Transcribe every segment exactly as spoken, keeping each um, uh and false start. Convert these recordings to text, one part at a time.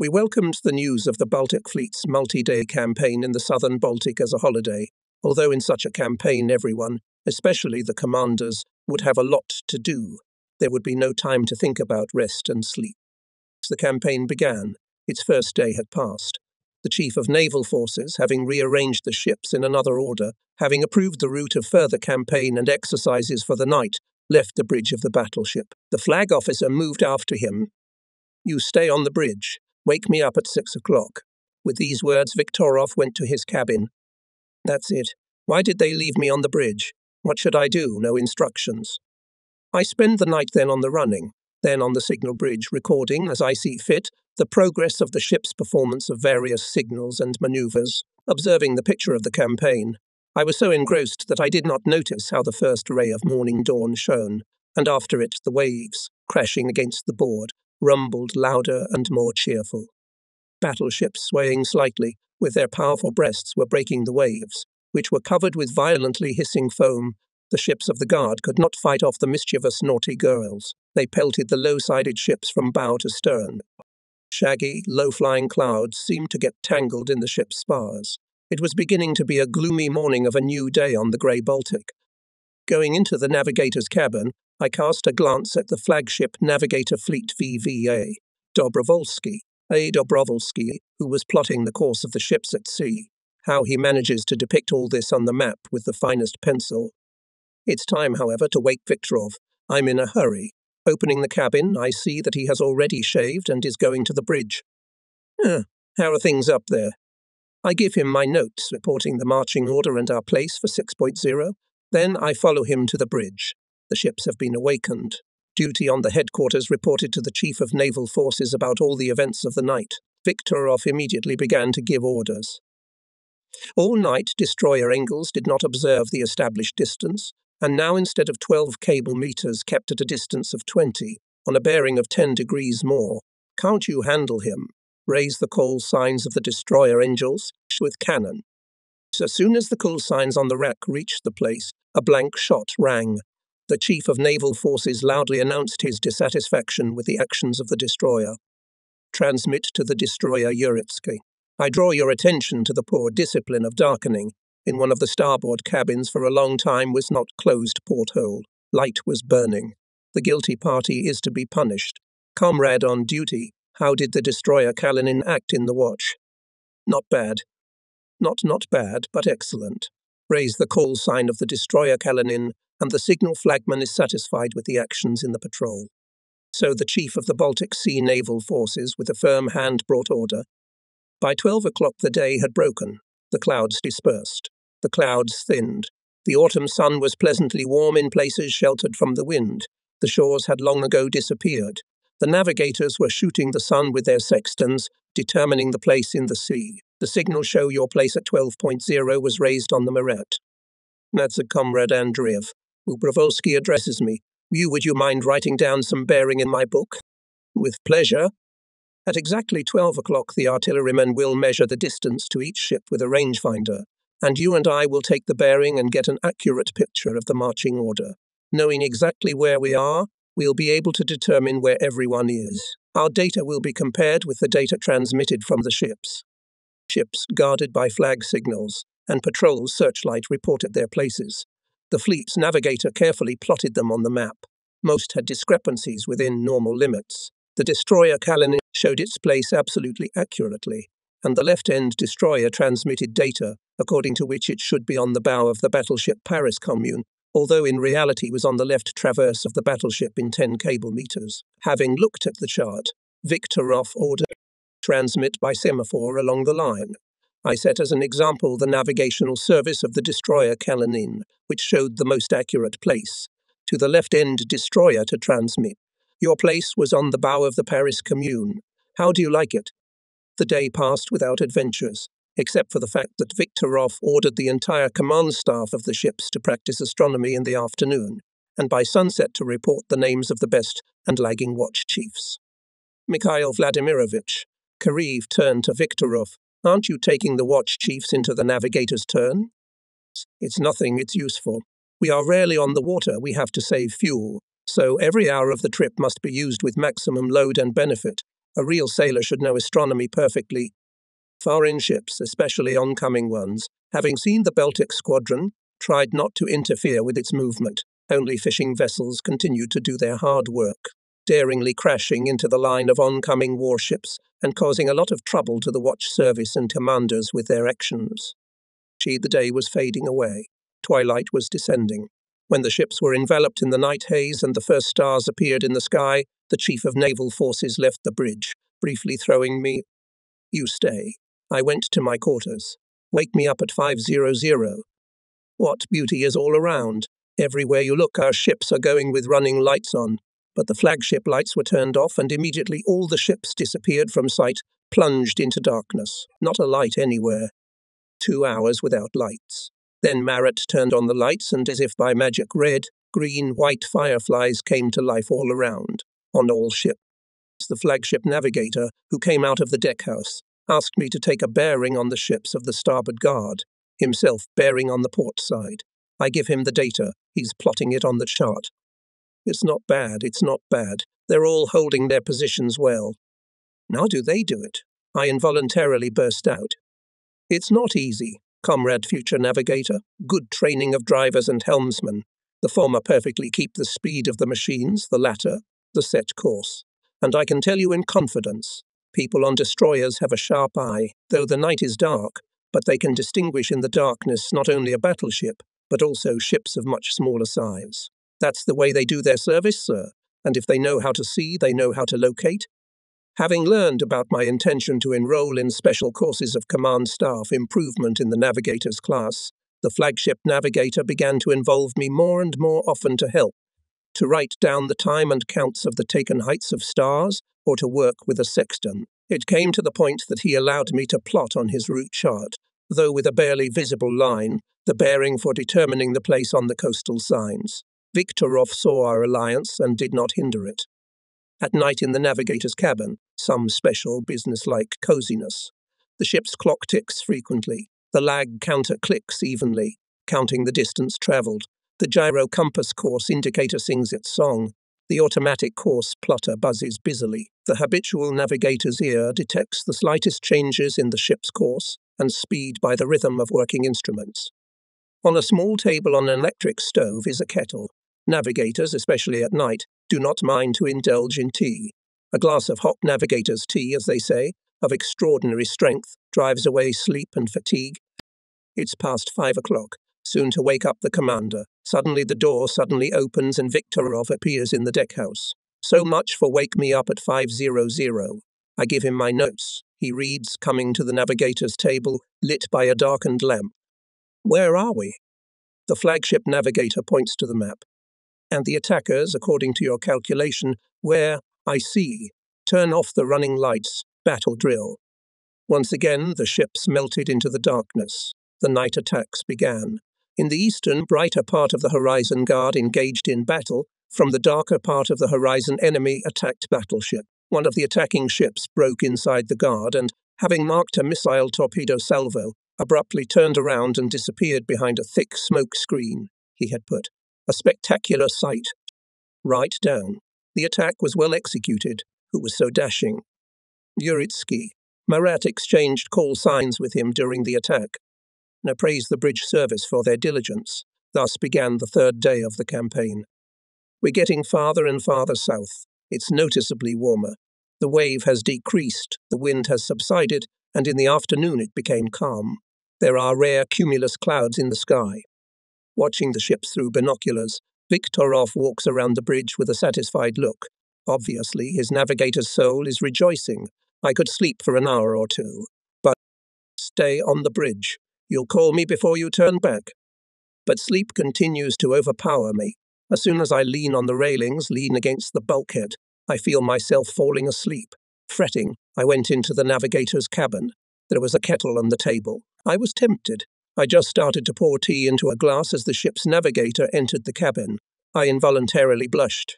We welcomed the news of the Baltic Fleet's multi-day campaign in the southern Baltic as a holiday, although in such a campaign everyone, especially the commanders, would have a lot to do. There would be no time to think about rest and sleep. The campaign began. Its first day had passed. The Chief of Naval Forces, having rearranged the ships in another order, having approved the route of further campaign and exercises for the night, left the bridge of the battleship. The flag officer moved after him. "You stay on the bridge. Wake me up at six o'clock." With these words, Viktorov went to his cabin. That's it. Why did they leave me on the bridge? What should I do? No instructions. I spend the night then on the running, then on the signal bridge, recording, as I see fit, the progress of the ship's performance of various signals and manoeuvres, observing the picture of the campaign. I was so engrossed that I did not notice how the first ray of morning dawn shone, and after it the waves, crashing against the board, rumbled louder and more cheerful. Battleships swaying slightly, with their powerful breasts were breaking the waves, which were covered with violently hissing foam. The ships of the guard could not fight off the mischievous naughty girls. They pelted the low-sided ships from bow to stern. Shaggy, low-flying clouds seemed to get tangled in the ship's spars. It was beginning to be a gloomy morning of a new day on the grey Baltic. Going into the navigator's cabin, I cast a glance at the flagship Navigator Fleet V V A, Dobrovolsky, A. Dobrovolsky, who was plotting the course of the ships at sea. How he manages to depict all this on the map with the finest pencil. It's time, however, to wake Viktorov. I'm in a hurry. Opening the cabin, I see that he has already shaved and is going to the bridge. Eh, how are things up there? I give him my notes, reporting the marching order and our place for six point zero. Then I follow him to the bridge. The ships have been awakened. Duty on the headquarters reported to the Chief of Naval Forces about all the events of the night. Viktorov immediately began to give orders. All night, destroyer Engels did not observe the established distance, and now instead of twelve cable meters kept at a distance of twenty, on a bearing of ten degrees more. Can't you handle him? Raise the call signs of the destroyer Engels with cannon. As soon as the call signs on the rack reached the place, a blank shot rang. The Chief of Naval Forces loudly announced his dissatisfaction with the actions of the destroyer. Transmit to the destroyer Uritsky. I draw your attention to the poor discipline of darkening. In one of the starboard cabins for a long time was not closed porthole. Light was burning. The guilty party is to be punished. Comrade on duty, how did the destroyer Kalinin act in the watch? Not bad. Not not bad, but excellent. Raise the call sign of the destroyer Kalinin, and the signal flagman is satisfied with the actions in the patrol. So the Chief of the Baltic Sea Naval Forces, with a firm hand, brought order. By twelve o'clock the day had broken, the clouds dispersed, the clouds thinned, the autumn sun was pleasantly warm in places sheltered from the wind, the shores had long ago disappeared, the navigators were shooting the sun with their sextants, determining the place in the sea. The signal show your place at twelve point zero was raised on the Marat. That's a comrade Andreev, Dobrovolsky addresses me. You would you mind writing down some bearing in my book? With pleasure. At exactly twelve o'clock the artillerymen will measure the distance to each ship with a rangefinder, and you and I will take the bearing and get an accurate picture of the marching order. Knowing exactly where we are, we'll be able to determine where everyone is. Our data will be compared with the data transmitted from the ships. Ships guarded by flag signals and patrols searchlight reported their places. The fleet's navigator carefully plotted them on the map. Most had discrepancies within normal limits. The destroyer Kalinin showed its place absolutely accurately, and the left-end destroyer transmitted data, according to which it should be on the bow of the battleship Paris Commune, although in reality was on the left traverse of the battleship in ten cable meters. Having looked at the chart, Viktorov ordered transmit by semaphore along the line. I set as an example the navigational service of the destroyer Kalinin, which showed the most accurate place, to the left-end destroyer to transmit. Your place was on the bow of the Paris Commune. How do you like it? The day passed without adventures, except for the fact that Viktorov ordered the entire command staff of the ships to practice astronomy in the afternoon, and by sunset to report the names of the best and lagging watch chiefs. Mikhail Vladimirovich, Kareev turned to Viktorov. Aren't you taking the watch chiefs into the navigator's turn? It's nothing, it's useful. We are rarely on the water, we have to save fuel. So every hour of the trip must be used with maximum load and benefit. A real sailor should know astronomy perfectly. Foreign ships, especially oncoming ones, having seen the Baltic squadron, tried not to interfere with its movement. Only fishing vessels continued to do their hard work, daringly crashing into the line of oncoming warships and causing a lot of trouble to the watch service and commanders with their actions. See, the day was fading away. Twilight was descending. When the ships were enveloped in the night haze and the first stars appeared in the sky, the chief of naval forces left the bridge, briefly throwing me. "You stay." I went to my quarters. "Wake me up at five hundred. What beauty is all around. Everywhere you look, our ships are going with running lights on. But the flagship lights were turned off, and immediately all the ships disappeared from sight, plunged into darkness. Not a light anywhere. Two hours without lights. Then Marat turned on the lights, and as if by magic, red, green, white fireflies came to life all around, on all ships. The flagship navigator, who came out of the deckhouse, asked me to take a bearing on the ships of the starboard guard, himself bearing on the port side. I give him the data, he's plotting it on the chart. It's not bad, it's not bad. They're all holding their positions well. Now do they do it? I involuntarily burst out. It's not easy, comrade future navigator. Good training of drivers and helmsmen. The former perfectly keep the speed of the machines, the latter, the set course. And I can tell you in confidence, people on destroyers have a sharp eye, though the night is dark, but they can distinguish in the darkness not only a battleship, but also ships of much smaller size. That's the way they do their service, sir, and if they know how to see, they know how to locate. Having learned about my intention to enroll in special courses of command staff improvement in the navigator's class, the flagship navigator began to involve me more and more often to help, to write down the time and counts of the taken heights of stars, or to work with a sextant. It came to the point that he allowed me to plot on his route chart, though with a barely visible line, the bearing for determining the place on the coastal signs. Viktorov saw our alliance and did not hinder it. At night in the navigator's cabin, some special business-like coziness. The ship's clock ticks frequently, the lag counter clicks evenly, counting the distance travelled. The gyro compass course indicator sings its song. The automatic course plotter buzzes busily. The habitual navigator's ear detects the slightest changes in the ship's course and speed by the rhythm of working instruments. On a small table on an electric stove is a kettle. Navigators, especially at night, do not mind to indulge in tea. A glass of hot navigator's tea, as they say, of extraordinary strength, drives away sleep and fatigue. It's past five o'clock. Soon to wake up the commander. Suddenly the door suddenly opens and Viktorov appears in the deckhouse. So much for wake me up at five hundred. I give him my notes. He reads, coming to the navigator's table, lit by a darkened lamp. Where are we? The flagship navigator points to the map. And the attackers, according to your calculation, where, I see. Turn off the running lights. Battle drill. Once again, the ships melted into the darkness. The night attacks began. In the eastern, brighter part of the horizon guard engaged in battle, from the darker part of the horizon enemy attacked battleship. One of the attacking ships broke inside the guard and, having marked a missile torpedo salvo, abruptly turned around and disappeared behind a thick smoke screen he had put. A spectacular sight. Right down. The attack was well executed. Who was so dashing? Uritsky. Marat exchanged call signs with him during the attack, and appraised the bridge service for their diligence. Thus began the third day of the campaign. We're getting farther and farther south. It's noticeably warmer. The wave has decreased, the wind has subsided, and in the afternoon it became calm. There are rare cumulus clouds in the sky. Watching the ships through binoculars, Viktorov walks around the bridge with a satisfied look. Obviously, his navigator's soul is rejoicing. I could sleep for an hour or two. But stay on the bridge. You'll call me before you turn back. But sleep continues to overpower me. As soon as I lean on the railings, lean against the bulkhead, I feel myself falling asleep. Fretting, I went into the navigator's cabin. There was a kettle on the table. I was tempted. I just started to pour tea into a glass as the ship's navigator entered the cabin. I involuntarily blushed.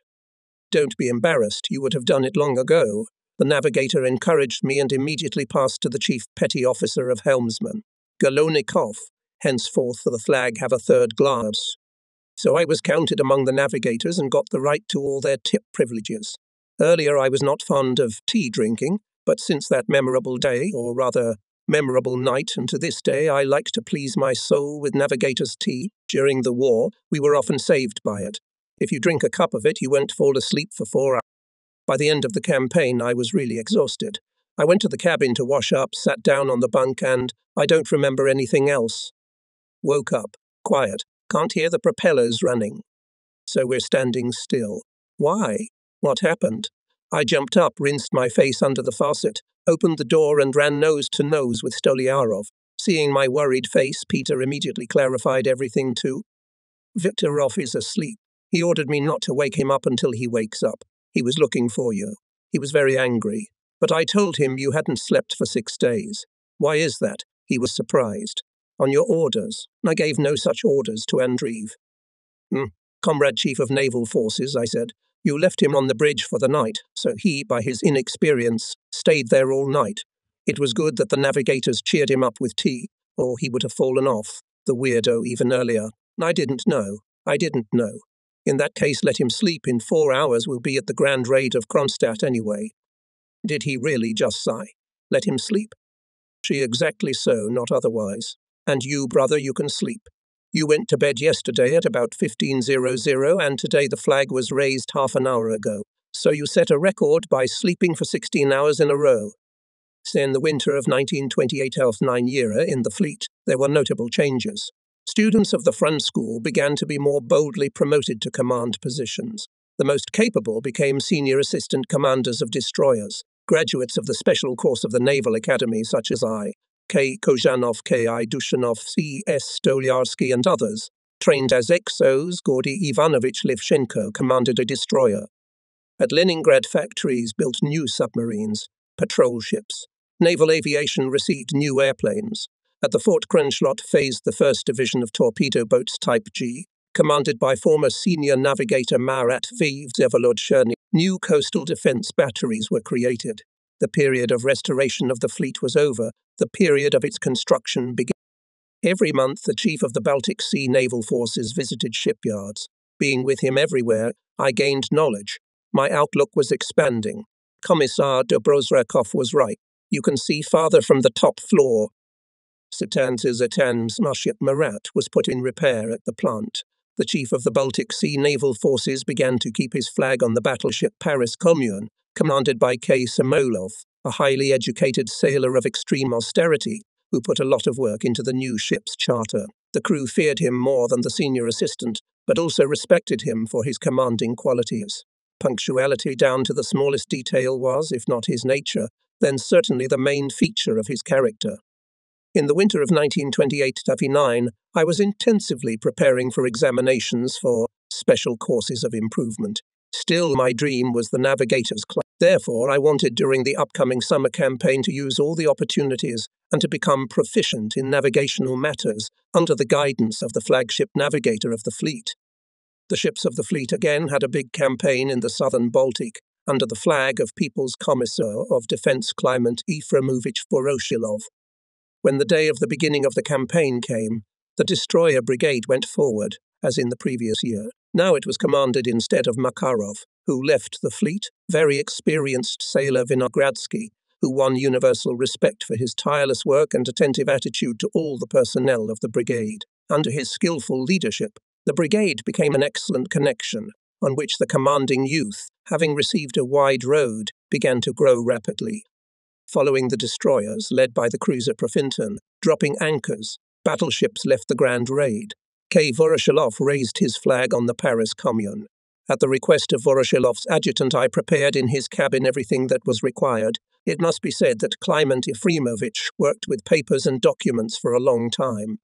Don't be embarrassed, you would have done it long ago. The navigator encouraged me and immediately passed to the chief petty officer of helmsmen. Gololnikov, henceforth for the flag have a third glass. So I was counted among the navigators and got the right to all their tip privileges. Earlier I was not fond of tea-drinking, but since that memorable day, or rather memorable night, and to this day I like to please my soul with navigator's tea. During the war, we were often saved by it. If you drink a cup of it, you won't fall asleep for four hours. By the end of the campaign, I was really exhausted. I went to the cabin to wash up, sat down on the bunk, and I don't remember anything else. Woke up. Quiet. Can't hear the propellers running. So we're standing still. Why? What happened? I jumped up, rinsed my face under the faucet, opened the door and ran nose to nose with Stolyarov. Seeing my worried face, Peter immediately clarified everything too. Viktorov is asleep. He ordered me not to wake him up until he wakes up. He was looking for you. He was very angry. But I told him you hadn't slept for six days. Why is that? He was surprised. On your orders. I gave no such orders to Andreev. Mm. Comrade Chief of Naval Forces, I said. You left him on the bridge for the night, so he, by his inexperience, stayed there all night. It was good that the navigators cheered him up with tea, or he would have fallen off, the weirdo, even earlier. I didn't know. I didn't know. In that case, let him sleep. In four hours we'll be at the grand raid of Kronstadt anyway. Did he really just sigh? Let him sleep? She exactly so, not otherwise. And you, brother, you can sleep. You went to bed yesterday at about fifteen hundred, and today the flag was raised half an hour ago, so you set a record by sleeping for sixteen hours in a row. In the winter of nineteen twenty-eight nine in the fleet, there were notable changes. Students of the front school began to be more boldly promoted to command positions. The most capable became senior assistant commanders of destroyers, graduates of the special course of the Naval Academy such as I. K. Kozhanov, K I. Dushanov, C S Stolyarski and others, trained as X Os. Gordy Ivanovich Livchenko commanded a destroyer. At Leningrad factories built new submarines, patrol ships. Naval aviation received new airplanes. At the Fort Krenschlot phased the first Division of torpedo boats Type G, commanded by former senior navigator Marat V. Zevolodcherny. New coastal defense batteries were created. The period of restoration of the fleet was over. The period of its construction began. Every month the chief of the Baltic Sea Naval Forces visited shipyards. Being with him everywhere, I gained knowledge. My outlook was expanding. Commissar Dobrovolsky was right. You can see farther from the top floor. Satan's Atan's Mashiat Marat was put in repair at the plant. The chief of the Baltic Sea Naval Forces began to keep his flag on the battleship Paris Commune, commanded by K. Samolov, a highly educated sailor of extreme austerity, who put a lot of work into the new ship's charter. The crew feared him more than the senior assistant, but also respected him for his commanding qualities. Punctuality down to the smallest detail was, if not his nature, then certainly the main feature of his character. In the winter of nineteen twenty-eight thirty-nine, I was intensively preparing for examinations for special courses of improvement. Still, my dream was the navigator's class. Therefore, I wanted during the upcoming summer campaign to use all the opportunities and to become proficient in navigational matters under the guidance of the flagship navigator of the fleet. The ships of the fleet again had a big campaign in the southern Baltic under the flag of People's Commissar of Defense Kliment Efremovich Voroshilov. When the day of the beginning of the campaign came, the destroyer brigade went forward, as in the previous year. Now it was commanded instead of Makarov, who left the fleet, very experienced sailor Vinogradsky, who won universal respect for his tireless work and attentive attitude to all the personnel of the brigade. Under his skillful leadership, the brigade became an excellent connection, on which the commanding youth, having received a wide road, began to grow rapidly. Following the destroyers, led by the cruiser Profintern, dropping anchors, battleships left the grand raid. K. Voroshilov raised his flag on the Paris Commune. At the request of Voroshilov's adjutant, I prepared in his cabin everything that was required. It must be said that Kliment Efremovich worked with papers and documents for a long time.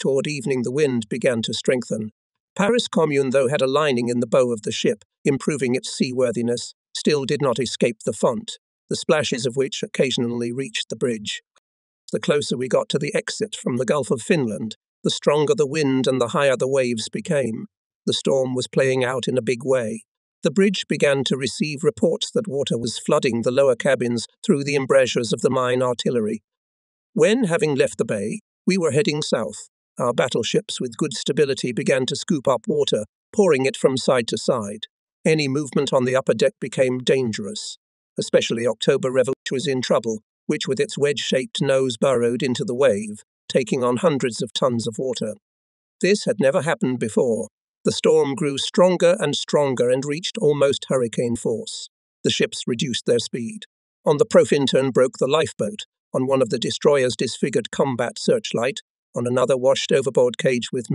Toward evening the wind began to strengthen. Paris Commune, though, had a lining in the bow of the ship, improving its seaworthiness, still did not escape the font, the splashes of which occasionally reached the bridge. The closer we got to the exit from the Gulf of Finland, the stronger the wind and the higher the waves became. The storm was playing out in a big way. The bridge began to receive reports that water was flooding the lower cabins through the embrasures of the mine artillery. When, having left the bay, we were heading south, our battleships with good stability began to scoop up water, pouring it from side to side. Any movement on the upper deck became dangerous. Especially October Revolution was in trouble, which with its wedge-shaped nose burrowed into the wave, taking on hundreds of tons of water. This had never happened before. The storm grew stronger and stronger and reached almost hurricane force. The ships reduced their speed. On the Profintern broke the lifeboat, on one of the destroyer's disfigured combat searchlight, on another washed overboard cage with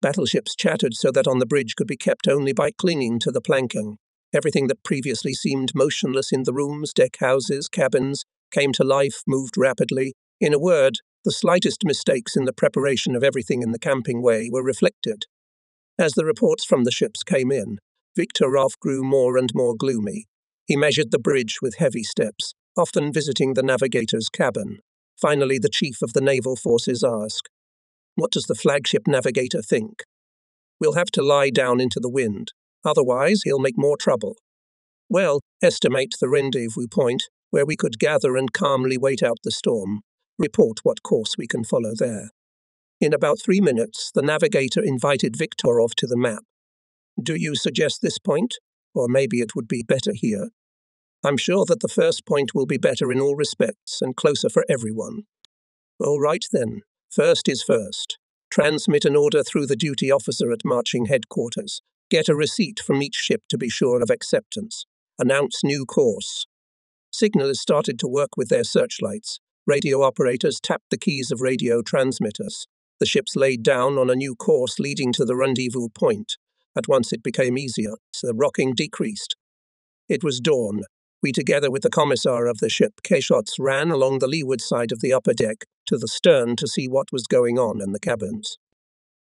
battleships chattered so that on the bridge could be kept only by clinging to the planking. Everything that previously seemed motionless in the rooms, deck houses, cabins, came to life, moved rapidly. In a word, the slightest mistakes in the preparation of everything in the camping way were reflected. As the reports from the ships came in, Viktorov grew more and more gloomy. He measured the bridge with heavy steps, often visiting the navigator's cabin. Finally, the chief of the naval forces asked, "What does the flagship navigator think?" "We'll have to lie down into the wind. Otherwise, he'll make more trouble." "Well, estimate the rendezvous point, where we could gather and calmly wait out the storm. Report what course we can follow there." In about three minutes, the navigator invited Viktorov to the map. "Do you suggest this point? Or maybe it would be better here?" "I'm sure that the first point will be better in all respects and closer for everyone." "All right, then. First is first. Transmit an order through the duty officer at marching headquarters. Get a receipt from each ship to be sure of acceptance. Announce new course." Signalers started to work with their searchlights. Radio operators tapped the keys of radio transmitters. The ships laid down on a new course leading to the rendezvous point. At once it became easier, so the rocking decreased. It was dawn. We, together with the commissar of the ship, Keshots, ran along the leeward side of the upper deck to the stern to see what was going on in the cabins.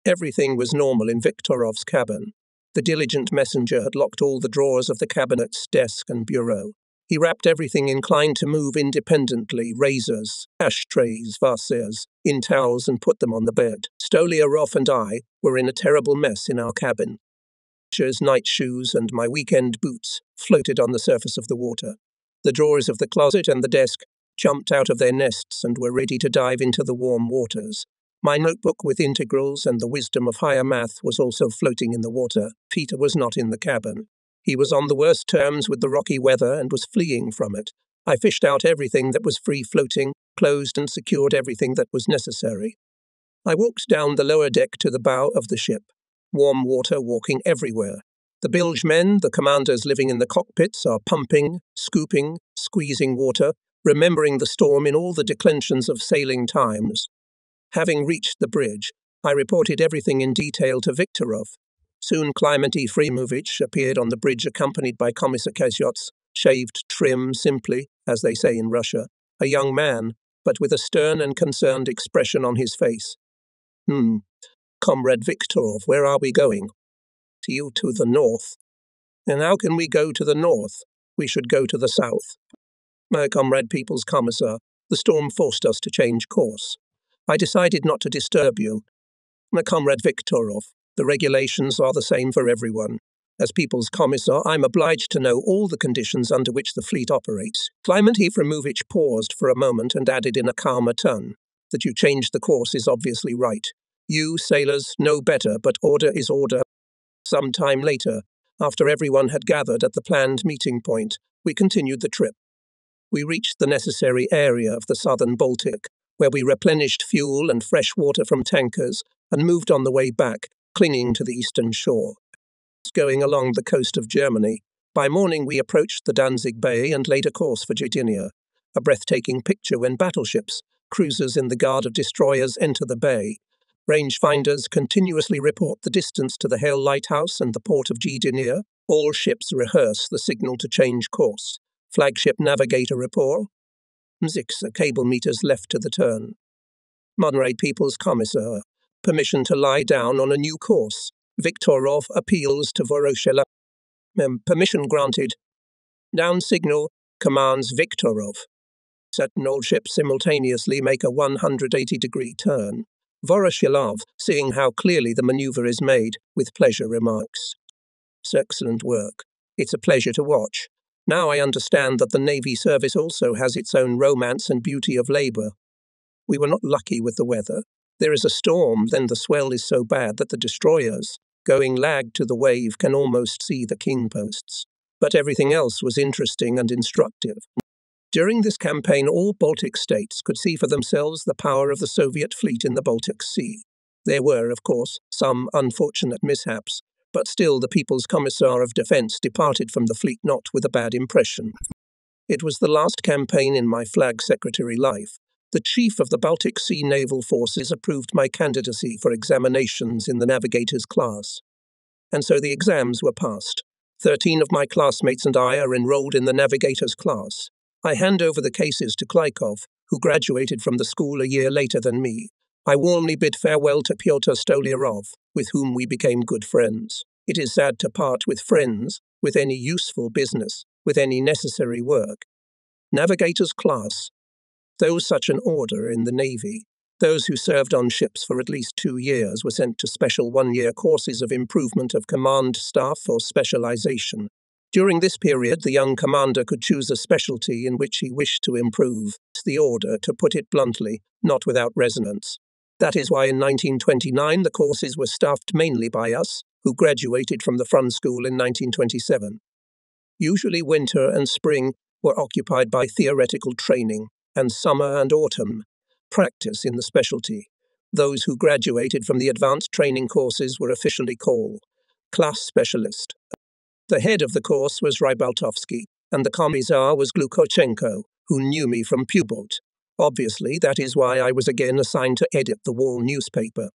Everything was normal in Viktorov's cabin. The diligent messenger had locked all the drawers of the cabinet's desk and bureau. He wrapped everything inclined to move independently, razors, ashtrays, vases, in towels, and put them on the bed. Stolyarov and I were in a terrible mess in our cabin. Night shoes and my weekend boots floated on the surface of the water. The drawers of the closet and the desk jumped out of their nests and were ready to dive into the warm waters. My notebook with integrals and the wisdom of higher math was also floating in the water. Peter was not in the cabin. He was on the worst terms with the rocky weather and was fleeing from it. I fished out everything that was free-floating, closed and secured everything that was necessary. I walked down the lower deck to the bow of the ship. Warm water walking everywhere. The bilge men, the commanders living in the cockpits, are pumping, scooping, squeezing water, remembering the storm in all the declensions of sailing times. Having reached the bridge, I reported everything in detail to Viktorov. Soon Kliment Efremovich appeared on the bridge accompanied by Commissar Keshots, shaved, trim, simply, as they say in Russia, a young man, but with a stern and concerned expression on his face. Hmm. "Comrade Viktorov, where are we going?" "To you to the north." "And how can we go to the north? We should go to the south." "My comrade People's Commissar, the storm forced us to change course. I decided not to disturb you." "My comrade Viktorov, the regulations are the same for everyone. As People's Commissar, I'm obliged to know all the conditions under which the fleet operates." Kliment Efremovich paused for a moment and added in a calmer tone, "That you changed the course is obviously right. You, sailors, know better, but order is order." Some time later, after everyone had gathered at the planned meeting point, we continued the trip. We reached the necessary area of the southern Baltic, where we replenished fuel and fresh water from tankers and moved on the way back, clinging to the eastern shore. Going along the coast of Germany, by morning we approached the Danzig Bay and laid a course for Gdynia, a breathtaking picture when battleships, cruisers in the guard of destroyers, enter the bay. Rangefinders continuously report the distance to the Hale Lighthouse and the port of Gdynia. All ships rehearse the signal to change course. Flagship navigator report. Six cable meters left to the turn. Monterey People's Commissar. Permission to lie down on a new course. Viktorov appeals to Voroshilov. Permission granted. Down signal commands Viktorov. Certain all ships simultaneously make a one hundred eighty degree turn. Voroshilov, seeing how clearly the manoeuvre is made, with pleasure remarks, "Excellent work. It's a pleasure to watch. Now I understand that the Navy service also has its own romance and beauty of labour. We were not lucky with the weather. There is a storm, then the swell is so bad that the destroyers, Going lag to the wave can almost see the king posts. But everything else was interesting and instructive. During this campaign, all Baltic states could see for themselves the power of the Soviet fleet in the Baltic Sea. There were, of course, some unfortunate mishaps, but still the People's Commissar of Defence departed from the fleet not with a bad impression. It was the last campaign in my Flag Secretary life. The Chief of the Baltic Sea Naval Forces approved my candidacy for examinations in the Navigators class. And so the exams were passed. Thirteen of my classmates and I are enrolled in the Navigators class. I hand over the cases to Klykov, who graduated from the school a year later than me. I warmly bid farewell to Pyotr Stolyarov, with whom we became good friends. It is sad to part with friends, with any useful business, with any necessary work. Navigators class. Those such an order in the Navy, those who served on ships for at least two years were sent to special one-year courses of improvement of command staff or specialization. During this period, the young commander could choose a specialty in which he wished to improve. The order, to put it bluntly, not without resonance. That is why in nineteen twenty-nine the courses were staffed mainly by us, who graduated from the Frun School in nineteen twenty-seven. Usually winter and spring were occupied by theoretical training, and summer and autumn, practice in the specialty. Those who graduated from the advanced training courses were officially called class specialist. The head of the course was Rybaltovsky, and the commissar was Glukhochenko, who knew me from Pubot. Obviously, that is why I was again assigned to edit the Wall newspaper.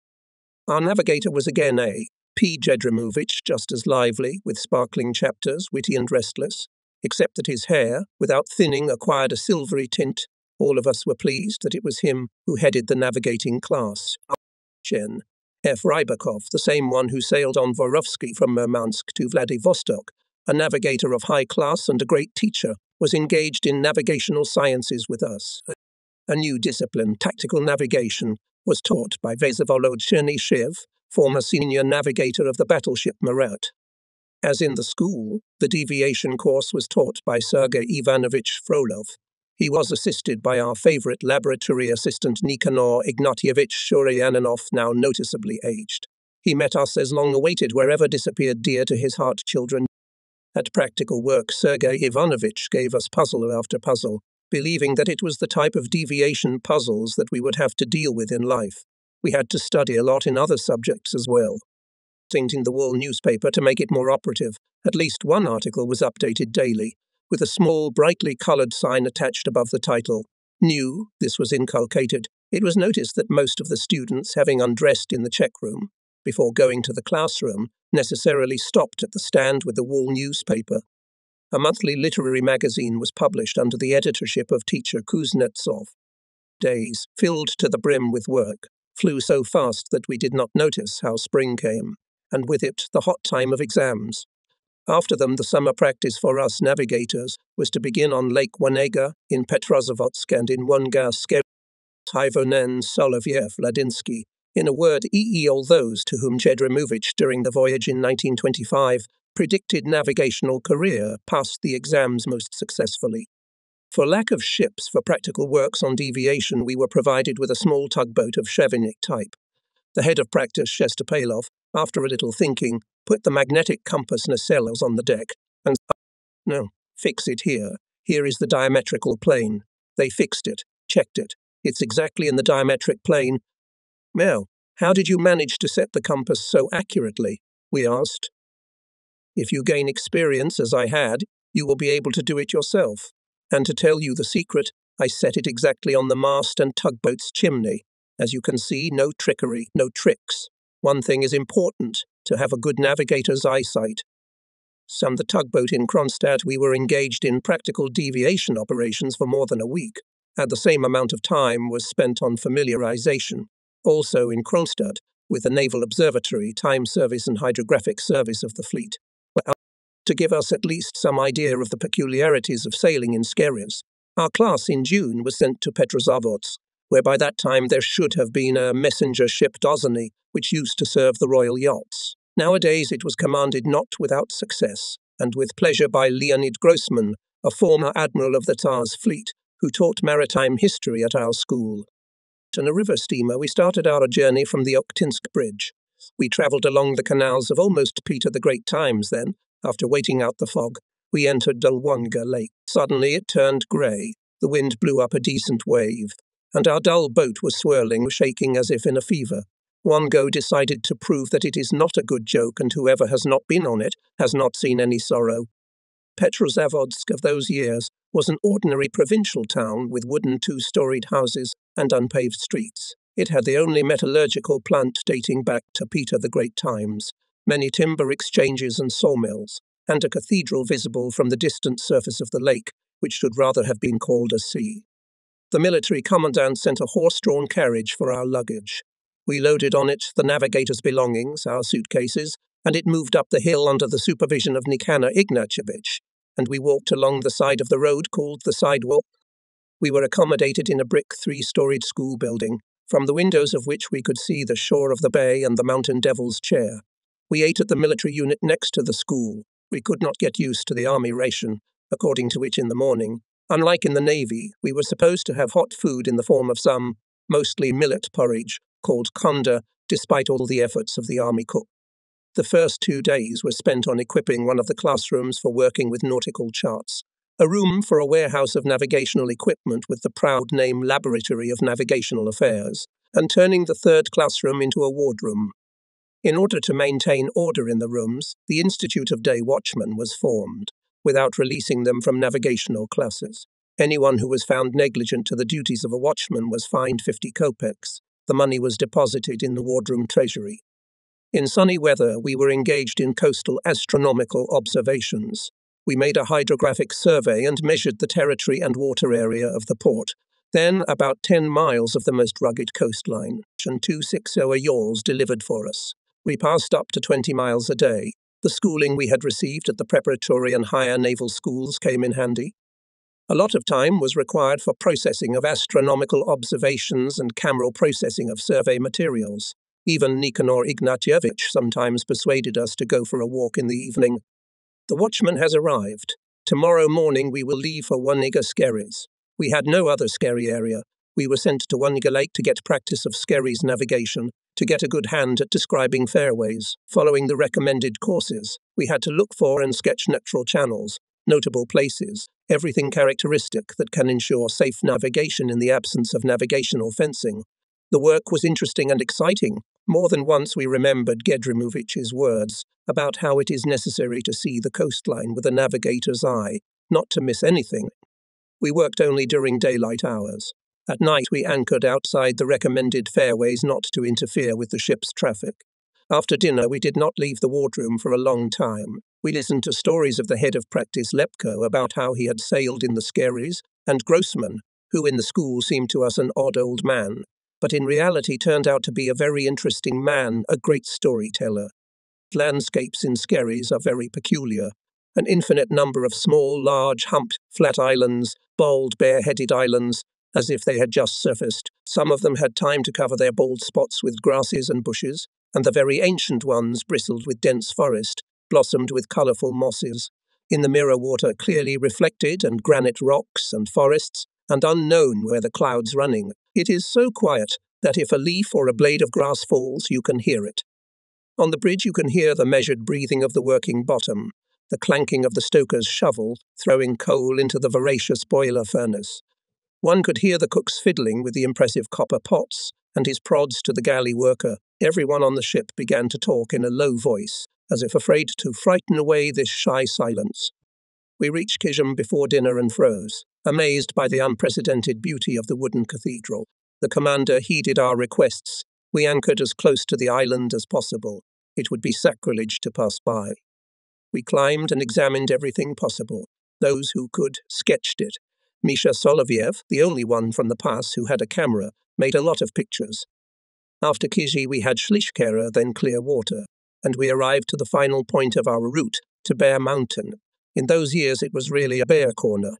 Our navigator was again a P. Gedrimovich, just as lively, with sparkling chapters, witty and restless, except that his hair, without thinning, acquired a silvery tint. All of us were pleased that it was him who headed the navigating class. Gen. F. Rybakov, the same one who sailed on Vorovsky from Murmansk to Vladivostok, a navigator of high class and a great teacher, was engaged in navigational sciences with us. A new discipline, tactical navigation, was taught by Vesevolod Chernyshev, former senior navigator of the battleship Marat. As in the school, the deviation course was taught by Sergei Ivanovich Frolov. He was assisted by our favorite laboratory assistant Nikanor Ignatievich Shuryaninov, now noticeably aged. He met us as long-awaited wherever disappeared dear to his heart children. At practical work, Sergei Ivanovich gave us puzzle after puzzle, believing that it was the type of deviation puzzles that we would have to deal with in life. We had to study a lot in other subjects as well. Editing the Wall newspaper to make it more operative, at least one article was updated daily, with a small, brightly coloured sign attached above the title. New, this was inculcated, it was noticed that most of the students, having undressed in the check room, before going to the classroom, necessarily stopped at the stand with the Wall newspaper. A monthly literary magazine was published under the editorship of teacher Kuznetsov. Days, filled to the brim with work, flew so fast that we did not notice how spring came, and with it the hot time of exams. After them, the summer practice for us navigators was to begin on Lake Onega, in Petrozavodsk, and in Onega, Hevonen, Solovyev, Ladinsky. In a word, E E all those to whom Gedrimovich, during the voyage in nineteen twenty-five, predicted navigational career, passed the exams most successfully. For lack of ships for practical works on deviation, we were provided with a small tugboat of Chevinik type. The head of practice, Shestopalov, after a little thinking, put the magnetic compass nacelles on the deck, and no, fix it here. Here is the diametrical plane. They fixed it, checked it. It's exactly in the diametric plane. Mel, how did you manage to set the compass so accurately? We asked. If you gain experience, as I had, you will be able to do it yourself. And to tell you the secret, I set it exactly on the mast and tugboat's chimney. As you can see, no trickery, no tricks. One thing is important, to have a good navigator's eyesight. From the tugboat in Kronstadt, we were engaged in practical deviation operations for more than a week, and the same amount of time was spent on familiarization, also in Kronstadt, with the Naval Observatory, Time Service and Hydrographic Service of the fleet, to give us at least some idea of the peculiarities of sailing in Skerries. Our class in June was sent to Petrozavodsk, where by that time there should have been a messenger ship Dozhny, which used to serve the royal yachts. Nowadays it was commanded not without success, and with pleasure by Leonid Grossman, a former admiral of the Tsar's fleet, who taught maritime history at our school. On a river steamer we started our journey from the Okhtinsk Bridge. We travelled along the canals of almost Peter the Great times then. After waiting out the fog, we entered Dolwanga Lake. Suddenly it turned grey, the wind blew up a decent wave, and our dull boat was swirling, shaking as if in a fever. Onega decided to prove that it is not a good joke, and whoever has not been on it has not seen any sorrow. Petrozavodsk of those years was an ordinary provincial town with wooden two-storied houses and unpaved streets. It had the only metallurgical plant dating back to Peter the Great times, many timber exchanges and sawmills, and a cathedral visible from the distant surface of the lake, which should rather have been called a sea. The military commandant sent a horse-drawn carriage for our luggage. We loaded on it the navigator's belongings, our suitcases, and it moved up the hill under the supervision of Nikanor Ignatjevich, and we walked along the side of the road called the sidewalk. We were accommodated in a brick three-storied school building, from the windows of which we could see the shore of the bay and the Mountain Devil's Chair. We ate at the military unit next to the school. We could not get used to the army ration, according to which in the morning, unlike in the navy, we were supposed to have hot food in the form of some, mostly millet porridge, called konda, despite all the efforts of the army cook. The first two days were spent on equipping one of the classrooms for working with nautical charts, a room for a warehouse of navigational equipment with the proud name Laboratory of Navigational Affairs, and turning the third classroom into a wardroom. In order to maintain order in the rooms, the Institute of Day Watchmen was formed, without releasing them from navigational classes. Anyone who was found negligent to the duties of a watchman was fined fifty kopecks. The money was deposited in the wardroom treasury. In sunny weather, we were engaged in coastal astronomical observations. We made a hydrographic survey and measured the territory and water area of the port, then about ten miles of the most rugged coastline, and two six-oer yawls delivered for us. We passed up to twenty miles a day. The schooling we had received at the preparatory and higher naval schools came in handy. A lot of time was required for processing of astronomical observations and cameral processing of survey materials. Even Nikanor Ignatjevich sometimes persuaded us to go for a walk in the evening. The watchman has arrived. Tomorrow morning we will leave for Onega Skerries. We had no other skerry area. We were sent to Onega Lake to get practice of skerries navigation, to get a good hand at describing fairways. Following the recommended courses, we had to look for and sketch natural channels, notable places, everything characteristic that can ensure safe navigation in the absence of navigational fencing. The work was interesting and exciting. More than once we remembered Gedrimovich's words about how it is necessary to see the coastline with a navigator's eye, not to miss anything. We worked only during daylight hours. At night we anchored outside the recommended fairways not to interfere with the ship's traffic. After dinner we did not leave the wardroom for a long time. We listened to stories of the head of practice Lepko about how he had sailed in the skerries, and Grossman, who in the school seemed to us an odd old man, but in reality turned out to be a very interesting man, a great storyteller. Landscapes in skerries are very peculiar. An infinite number of small, large, humped, flat islands, bald, bare-headed islands, as if they had just surfaced. Some of them had time to cover their bald spots with grasses and bushes, and the very ancient ones bristled with dense forest, blossomed with colourful mosses. In the mirror water clearly reflected, and granite rocks and forests, and unknown where the clouds running. It is so quiet that if a leaf or a blade of grass falls, you can hear it. On the bridge you can hear the measured breathing of the working bottom, the clanking of the stoker's shovel, throwing coal into the voracious boiler furnace. One could hear the cooks fiddling with the impressive copper pots, and his prods to the galley worker. Everyone on the ship began to talk in a low voice, as if afraid to frighten away this shy silence. We reached Kishim before dinner and froze, amazed by the unprecedented beauty of the wooden cathedral. The commander heeded our requests. We anchored as close to the island as possible. It would be sacrilege to pass by. We climbed and examined everything possible. Those who could sketched it. Misha Soloviev, the only one from the pass who had a camera, made a lot of pictures. After Kizhi we had Slizkoy, then Clearwater, and we arrived to the final point of our route, to Bear Mountain. In those years it was really a bear corner.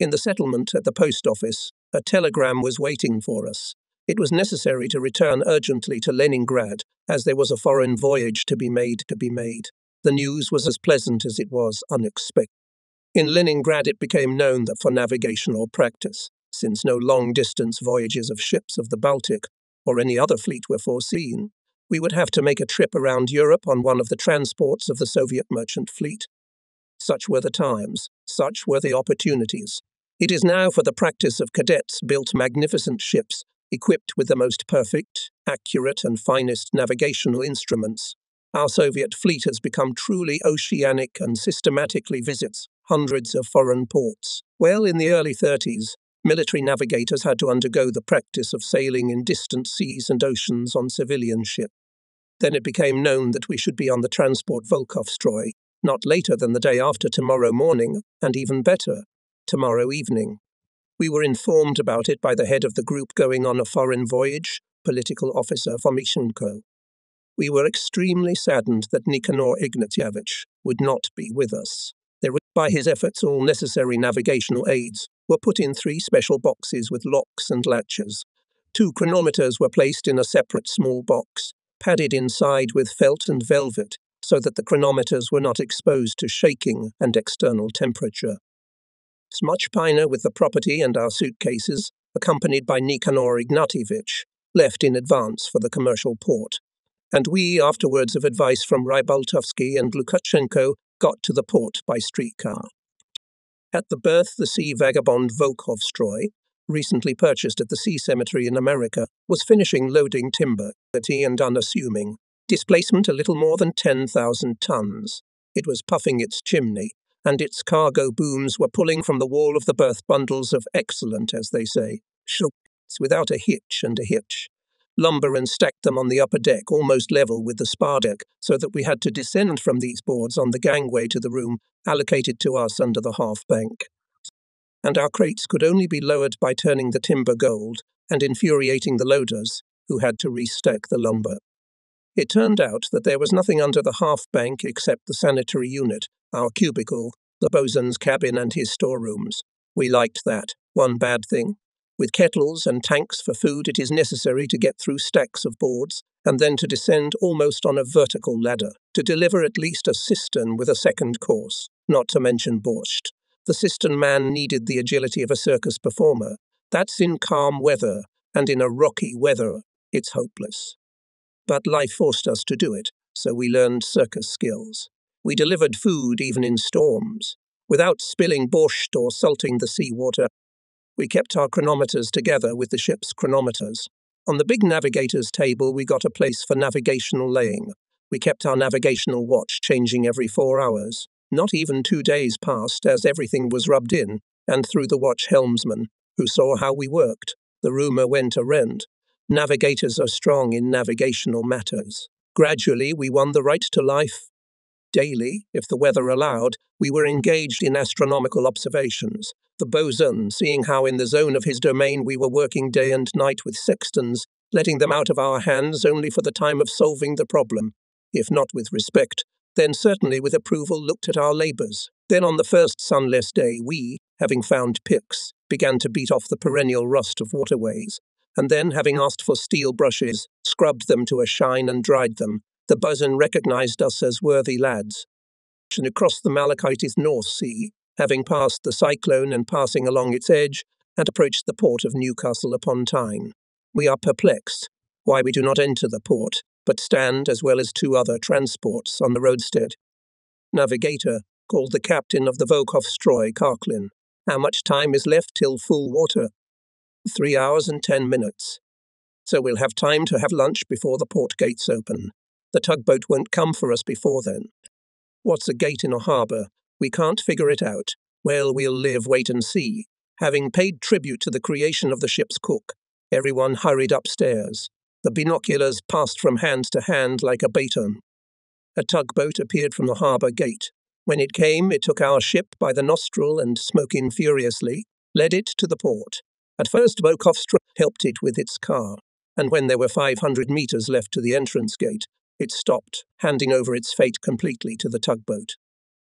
In the settlement at the post office, a telegram was waiting for us. It was necessary to return urgently to Leningrad, as there was a foreign voyage to be made to be made. The news was as pleasant as it was unexpected. In Leningrad it became known that for navigational practice, since no long-distance voyages of ships of the Baltic or any other fleet were foreseen, we would have to make a trip around Europe on one of the transports of the Soviet merchant fleet. Such were the times, such were the opportunities. It is now for the practice of cadets built magnificent ships, equipped with the most perfect, accurate and finest navigational instruments. Our Soviet fleet has become truly oceanic and systematically visits hundreds of foreign ports. Well, in the early thirties, military navigators had to undergo the practice of sailing in distant seas and oceans on civilian ships. Then it became known that we should be on the transport Volkhovstroy, not later than the day after tomorrow morning, and even better, tomorrow evening. We were informed about it by the head of the group going on a foreign voyage, political officer Fomichenko. We were extremely saddened that Nikanor Ignatyevich would not be with us. There, by his efforts, all necessary navigational aids were put in three special boxes with locks and latches. Two chronometers were placed in a separate small box, padded inside with felt and velvet, so that the chronometers were not exposed to shaking and external temperature. Smuchpina, with the property and our suitcases, accompanied by Nikanor Ignatyevich, left in advance for the commercial port, and we, after words of advice from Rybaltovsky and Glukhochenko, got to the port by streetcar. At the berth, the sea vagabond Volkhovstroy, recently purchased at the sea cemetery in America, was finishing loading timber, dirty and unassuming. Displacement a little more than ten thousand tons. It was puffing its chimney, and its cargo booms were pulling from the wall of the berth bundles of excellent, as they say, shorts without a hitch and a hitch. Lumber and stacked them on the upper deck almost level with the spar deck, so that we had to descend from these boards on the gangway to the room allocated to us under the half-bank. And our crates could only be lowered by turning the timber gold and infuriating the loaders, who had to restack the lumber. It turned out that there was nothing under the half-bank except the sanitary unit, our cubicle, the bosun's cabin and his storerooms. We liked that. One bad thing. With kettles and tanks for food, it is necessary to get through stacks of boards and then to descend almost on a vertical ladder to deliver at least a cistern with a second course, not to mention borscht. The cistern man needed the agility of a circus performer. That's in calm weather, and in a rocky weather, it's hopeless. But life forced us to do it, so we learned circus skills. We delivered food even in storms, without spilling borscht or salting the seawater. We kept our chronometers together with the ship's chronometers. On the big navigator's table, we got a place for navigational laying. We kept our navigational watch changing every four hours. Not even two days passed, as everything was rubbed in, and through the watch helmsman, who saw how we worked. The rumour went around. Navigators are strong in navigational matters. Gradually, we won the right to life. Daily, if the weather allowed, we were engaged in astronomical observations. The bosun, seeing how in the zone of his domain we were working day and night with sextants, letting them out of our hands only for the time of solving the problem, if not with respect, then certainly with approval looked at our labours. Then on the first sunless day we, having found picks, began to beat off the perennial rust of waterways, and then, having asked for steel brushes, scrubbed them to a shine and dried them. The bosun recognized us as worthy lads. And across the Malachite North Sea, having passed the cyclone and passing along its edge, and approached the port of Newcastle upon Tyne. We are perplexed why we do not enter the port, but stand, as well as two other transports, on the roadstead. Navigator, called the captain of the Volkhovstroy, Karklin. How much time is left till full water? Three hours and ten minutes. So we'll have time to have lunch before the port gates open. The tugboat won't come for us before then. What's a gate in a harbour? We can't figure it out. Well, we'll live, wait and see. Having paid tribute to the creation of the ship's cook, everyone hurried upstairs. The binoculars passed from hand to hand like a baton. A tugboat appeared from the harbour gate. When it came, it took our ship by the nostril and, smoking furiously, led it to the port. At first, Volkhovstroy helped it with its car, and when there were five hundred metres left to the entrance gate, it stopped, handing over its fate completely to the tugboat.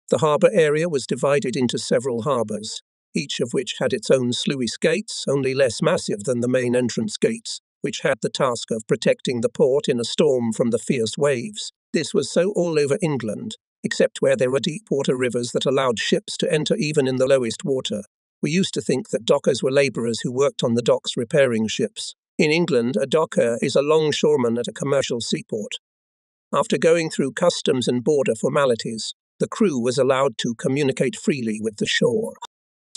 The harbour area was divided into several harbours, each of which had its own sluice gates, only less massive than the main entrance gates, which had the task of protecting the port in a storm from the fierce waves. This was so all over England, except where there were deep water rivers that allowed ships to enter even in the lowest water. We used to think that dockers were labourers who worked on the docks repairing ships, In England, a docker is a longshoreman at a commercial seaport. After going through customs and border formalities, the crew was allowed to communicate freely with the shore.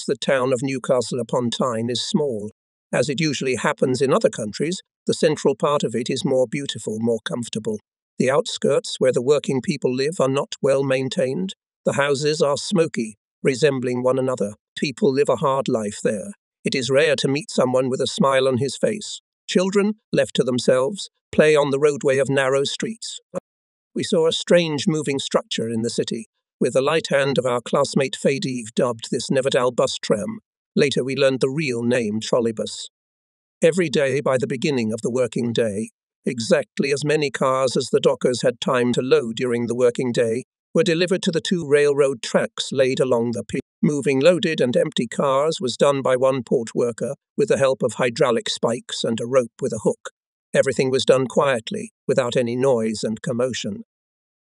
The town of Newcastle upon Tyne is small. As it usually happens in other countries, the central part of it is more beautiful, more comfortable. The outskirts, where the working people live, are not well maintained. The houses are smoky, resembling one another. People live a hard life there. It is rare to meet someone with a smile on his face. Children, left to themselves, play on the roadway of narrow streets. We saw a strange moving structure in the city, with the light hand of our classmate Fadeve dubbed this Neverdal bus tram. Later we learned the real name trolleybus. Every day by the beginning of the working day, exactly as many cars as the dockers had time to load during the working day were delivered to the two railroad tracks laid along the pier. Moving loaded and empty cars was done by one port worker with the help of hydraulic spikes and a rope with a hook. Everything was done quietly, without any noise and commotion.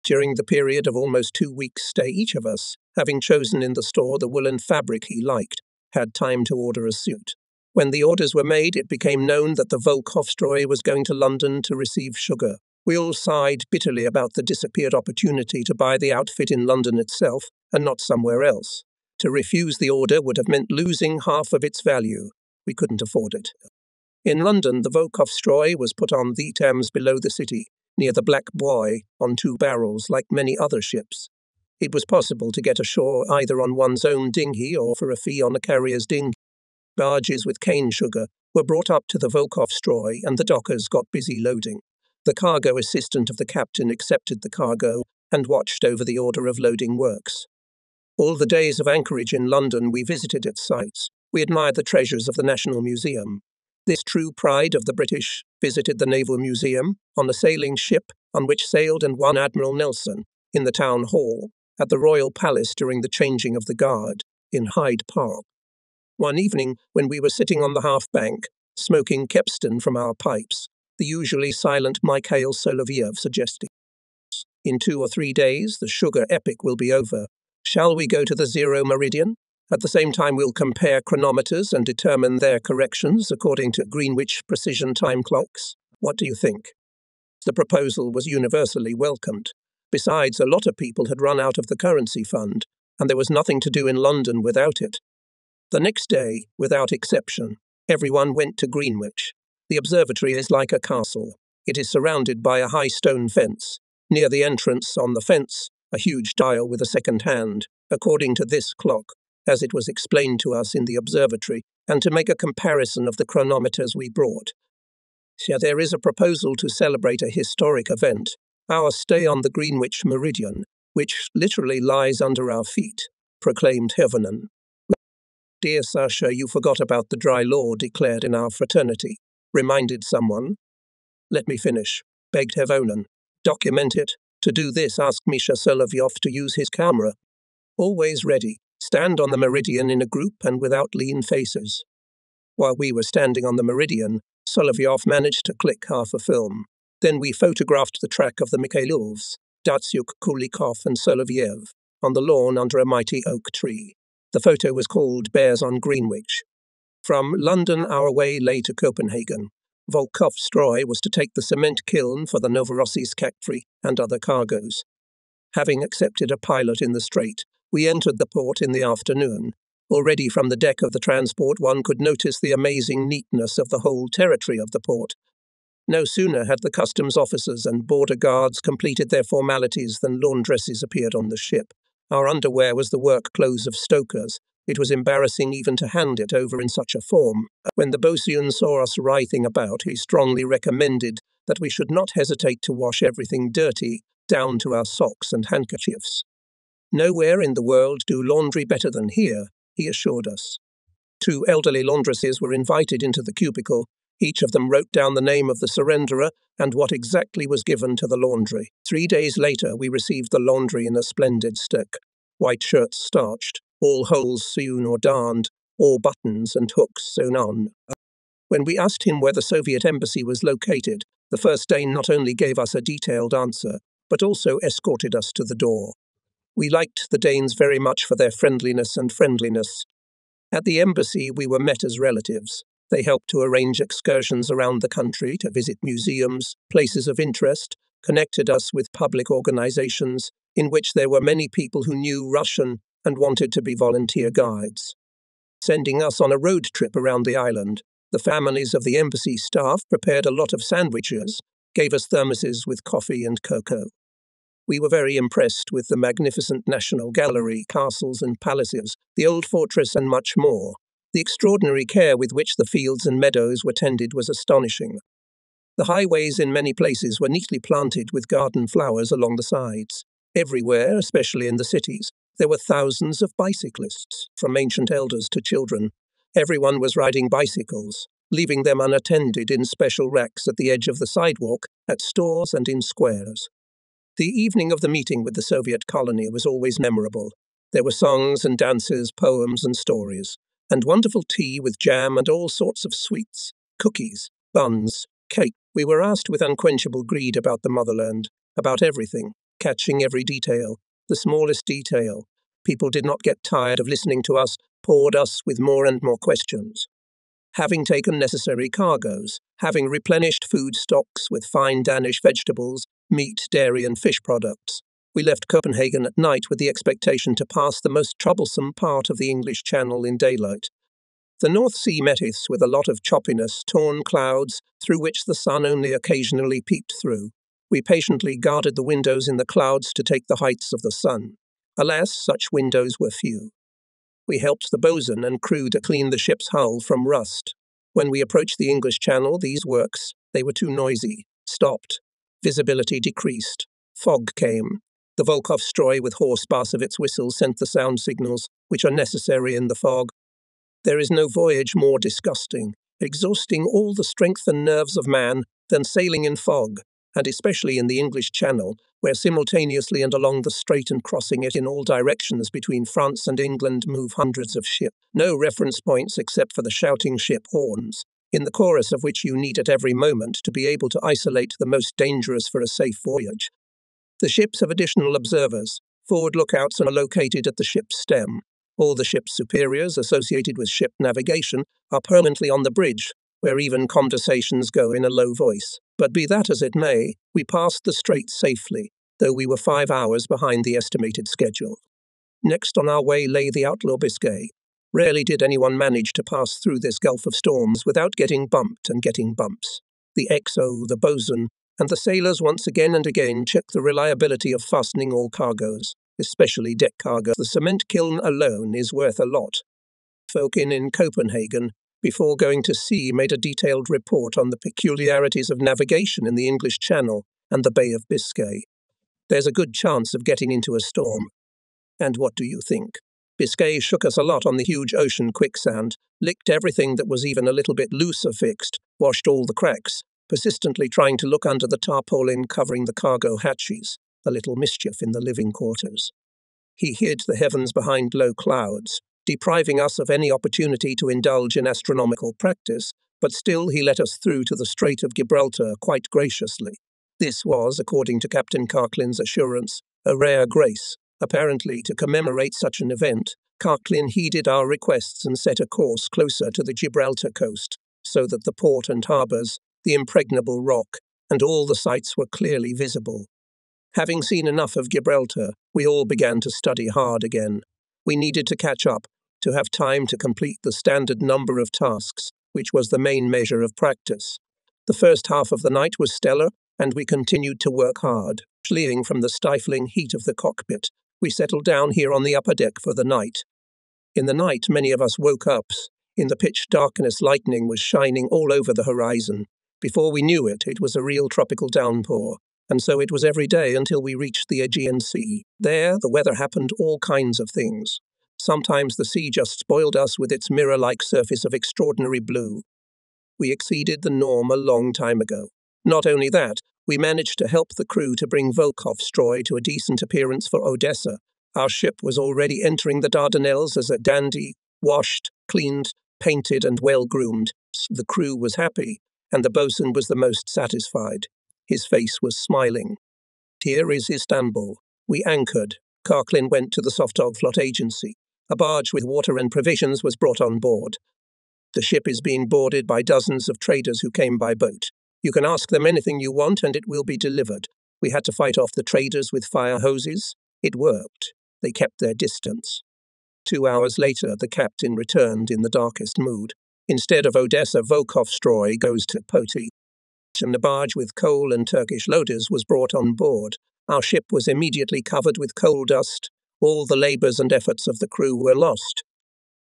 During the period of almost two weeks' stay, each of us, having chosen in the store the woolen fabric he liked, had time to order a suit. When the orders were made, it became known that the Volkhovstroy was going to London to receive sugar. We all sighed bitterly about the disappeared opportunity to buy the outfit in London itself and not somewhere else. To refuse the order would have meant losing half of its value. We couldn't afford it. In London, the Volkhovstroy was put on the Thames below the city, near the Black Buoy, on two barrels like many other ships. It was possible to get ashore either on one's own dinghy or for a fee on a carrier's dinghy. Barges with cane sugar were brought up to the Volkhovstroy and the dockers got busy loading. The cargo assistant of the captain accepted the cargo and watched over the order of loading works. All the days of anchorage in London we visited its sights. We admired the treasures of the National Museum. This true pride of the British visited the Naval Museum on a sailing ship on which sailed and won Admiral Nelson, in the Town Hall, at the Royal Palace during the changing of the guard, in Hyde Park. One evening, when we were sitting on the half-bank, smoking Kepston from our pipes, the usually silent Mikhail Soloviev suggested, "In two or three days, the sugar epic will be over. Shall we go to the zero meridian? At the same time, we'll compare chronometers and determine their corrections according to Greenwich precision time clocks. What do you think?" The proposal was universally welcomed. Besides, a lot of people had run out of the currency fund, and there was nothing to do in London without it. The next day, without exception, everyone went to Greenwich. The observatory is like a castle. It is surrounded by a high stone fence. Near the entrance, on the fence, a huge dial with a second hand, according to this clock, as it was explained to us in the observatory, and to make a comparison of the chronometers we brought. So there is a proposal to celebrate a historic event, our stay on the Greenwich Meridian, which literally lies under our feet, proclaimed Hevonen. "Dear Sasha, you forgot about the dry law declared in our fraternity," reminded someone. "Let me finish," begged Hevonen. "Document it. To do this, ask Misha Solovyov to use his camera. Always ready. Stand on the meridian in a group and without lean faces." While we were standing on the meridian, Solovyov managed to click half a film. Then we photographed the track of the Mikhailovs, Datsyuk, Kulikov and Soloviev, on the lawn under a mighty oak tree. The photo was called Bears on Greenwich. From London our way lay to Copenhagen. Volkhovstroy was to take the cement kiln for the Novorossiysk factory and other cargoes. Having accepted a pilot in the strait, we entered the port in the afternoon. Already from the deck of the transport one could notice the amazing neatness of the whole territory of the port. No sooner had the customs officers and border guards completed their formalities than laundresses appeared on the ship. Our underwear was the work clothes of stokers. It was embarrassing even to hand it over in such a form. When the boatswain saw us writhing about, he strongly recommended that we should not hesitate to wash everything dirty, down to our socks and handkerchiefs. "Nowhere in the world do laundry better than here," he assured us. Two elderly laundresses were invited into the cubicle. Each of them wrote down the name of the surrenderer and what exactly was given to the laundry. Three days later we received the laundry in a splendid stick. White shirts starched, all holes sewn or darned, all buttons and hooks sewn on. When we asked him where the Soviet embassy was located, the first Dane not only gave us a detailed answer, but also escorted us to the door. We liked the Danes very much for their friendliness and friendliness. At the embassy we were met as relatives. They helped to arrange excursions around the country to visit museums, places of interest, connected us with public organizations in which there were many people who knew Russian and wanted to be volunteer guides. Sending us on a road trip around the island, the families of the embassy staff prepared a lot of sandwiches, gave us thermoses with coffee and cocoa. We were very impressed with the magnificent National Gallery, castles and palaces, the old fortress and much more. The extraordinary care with which the fields and meadows were tended was astonishing. The highways in many places were neatly planted with garden flowers along the sides. Everywhere, especially in the cities, there were thousands of bicyclists, from ancient elders to children. Everyone was riding bicycles, leaving them unattended in special racks at the edge of the sidewalk, at stores and in squares. The evening of the meeting with the Soviet colony was always memorable. There were songs and dances, poems and stories, and wonderful tea with jam and all sorts of sweets, cookies, buns, cake. We were asked with unquenchable greed about the motherland, about everything, catching every detail, the smallest detail. People did not get tired of listening to us, poured us with more and more questions. Having taken necessary cargoes, having replenished food stocks with fine Danish vegetables, meat, dairy and fish products, we left Copenhagen at night with the expectation to pass the most troublesome part of the English Channel in daylight. The North Sea met us with a lot of choppiness, torn clouds, through which the sun only occasionally peeped through. We patiently guarded the windows in the clouds to take the heights of the sun. Alas, such windows were few. We helped the boatswain and crew to clean the ship's hull from rust. When we approached the English Channel, these works, they were too noisy, stopped. Visibility decreased. Fog came. The Volkhovstroy with hoarse bass of its whistle sent the sound signals, which are necessary in the fog. There is no voyage more disgusting, exhausting all the strength and nerves of man, than sailing in fog, and especially in the English Channel, where simultaneously and along the strait and crossing it in all directions between France and England move hundreds of ships. No reference points except for the shouting ship horns, in the chorus of which you need at every moment to be able to isolate the most dangerous for a safe voyage. The ships have additional observers. Forward lookouts are located at the ship's stem. All the ship's superiors associated with ship navigation are permanently on the bridge, where even conversations go in a low voice. But be that as it may, we passed the strait safely, though we were five hours behind the estimated schedule. Next on our way lay the outlaw Biscay. Rarely did anyone manage to pass through this gulf of storms without getting bumped and getting bumps. The X O, the boatswain, and the sailors once again and again checked the reliability of fastening all cargoes, especially deck cargo. The cement kiln alone is worth a lot. Folk in, in Copenhagen, before going to sea, made a detailed report on the peculiarities of navigation in the English Channel and the Bay of Biscay. There's a good chance of getting into a storm. And what do you think? Biscay shook us a lot on the huge ocean quicksand, licked everything that was even a little bit loose or fixed, washed all the cracks, persistently trying to look under the tarpaulin covering the cargo hatches, a little mischief in the living quarters. He hid the heavens behind low clouds, depriving us of any opportunity to indulge in astronomical practice, but still he let us through to the Strait of Gibraltar quite graciously. This was, according to Captain Karklin's assurance, a rare grace. Apparently, to commemorate such an event, Karklin heeded our requests and set a course closer to the Gibraltar coast, so that the port and harbours, the impregnable rock, and all the sights were clearly visible. Having seen enough of Gibraltar, we all began to study hard again. We needed to catch up, to have time to complete the standard number of tasks, which was the main measure of practice. The first half of the night was stellar, and we continued to work hard. Fleeing from the stifling heat of the cockpit, we settled down here on the upper deck for the night. In the night, many of us woke up. In the pitch darkness, lightning was shining all over the horizon. Before we knew it, it was a real tropical downpour, and so it was every day until we reached the Aegean Sea. There, the weather happened all kinds of things. Sometimes the sea just spoiled us with its mirror-like surface of extraordinary blue. We exceeded the norm a long time ago. Not only that, we managed to help the crew to bring Volkhovstroy to a decent appearance for Odessa. Our ship was already entering the Dardanelles as a dandy, washed, cleaned, painted and well-groomed. The crew was happy, and the boatswain was the most satisfied. His face was smiling. Here is Istanbul. We anchored. Karklin went to the Softog Flot Agency. A barge with water and provisions was brought on board. The ship is being boarded by dozens of traders who came by boat. You can ask them anything you want and it will be delivered. We had to fight off the traders with fire hoses. It worked. They kept their distance. Two hours later, the captain returned in the darkest mood. Instead of Odessa, Volkhovstroy goes to Poti, and a barge with coal and Turkish loaders was brought on board. Our ship was immediately covered with coal dust. All the labours and efforts of the crew were lost.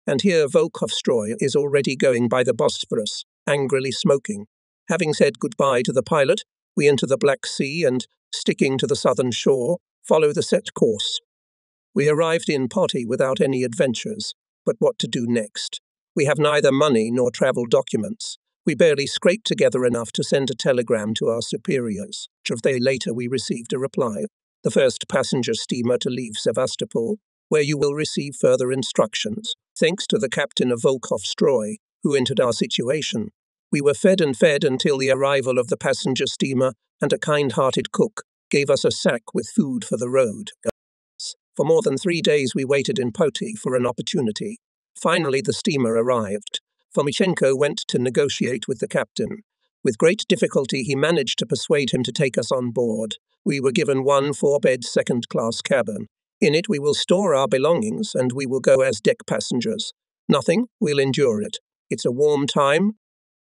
And here Volkhovstroy is already going by the Bosphorus, angrily smoking. Having said goodbye to the pilot, we enter the Black Sea and, sticking to the southern shore, follow the set course. We arrived in Poti without any adventures, but what to do next? We have neither money nor travel documents. We barely scraped together enough to send a telegram to our superiors, which a day later we received a reply. The first passenger steamer to leave Sevastopol, where you will receive further instructions. Thanks to the captain of Volkhovstroy, who entered our situation. We were fed and fed until the arrival of the passenger steamer, and a kind-hearted cook gave us a sack with food for the road. For more than three days we waited in Poti for an opportunity. Finally the steamer arrived. Fomichenko went to negotiate with the captain. With great difficulty he managed to persuade him to take us on board. We were given one four-bed second-class cabin. In it we will store our belongings and we will go as deck passengers. Nothing, we'll endure it. It's a warm time.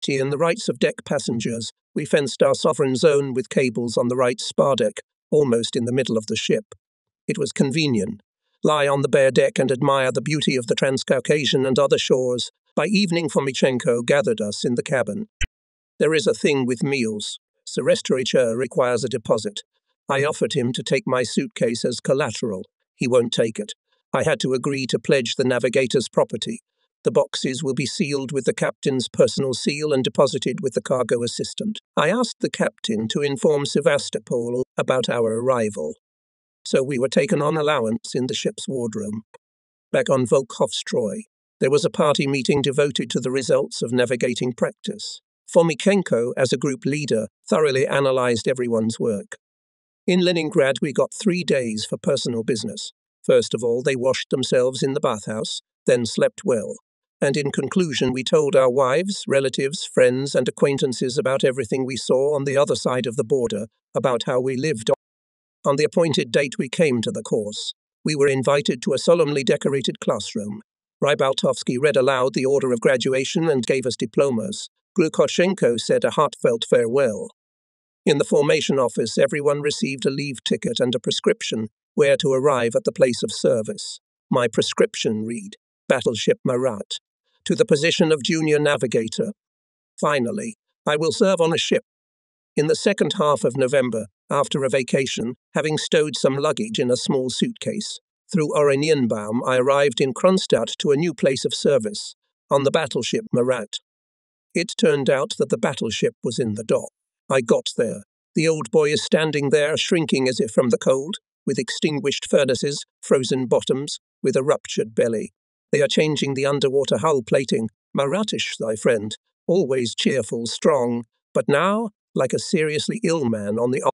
In the rights of deck passengers, we fenced our sovereign zone with cables on the right spar deck, almost in the middle of the ship. It was convenient. Lie on the bare deck and admire the beauty of the Transcaucasian and other shores. By evening Fomichenko gathered us in the cabin. There is a thing with meals. Serestricha requires a deposit. I offered him to take my suitcase as collateral. He won't take it. I had to agree to pledge the navigator's property. The boxes will be sealed with the captain's personal seal and deposited with the cargo assistant. I asked the captain to inform Sevastopol about our arrival. So we were taken on allowance in the ship's wardroom. Back on Volkhovstroy, there was a party meeting devoted to the results of navigating practice. Fomichenko, as a group leader, thoroughly analysed everyone's work. In Leningrad we got three days for personal business. First of all, they washed themselves in the bathhouse, then slept well. And in conclusion we told our wives, relatives, friends and acquaintances about everything we saw on the other side of the border, about how we lived. On the appointed date we came to the course. We were invited to a solemnly decorated classroom. Rybaltovsky read aloud the order of graduation and gave us diplomas. Glukhochenko said a heartfelt farewell. In the formation office everyone received a leave ticket and a prescription where to arrive at the place of service. My prescription read, Battleship Marat, to the position of junior navigator. Finally, I will serve on a ship. In the second half of November, after a vacation, having stowed some luggage in a small suitcase, through Oranienbaum I arrived in Kronstadt to a new place of service, on the battleship Marat. It turned out that the battleship was in the dock. I got there. The old boy is standing there, shrinking as if from the cold, with extinguished furnaces, frozen bottoms, with a ruptured belly. They are changing the underwater hull plating. Maratish, thy friend, always cheerful, strong, but now like a seriously ill man on the off.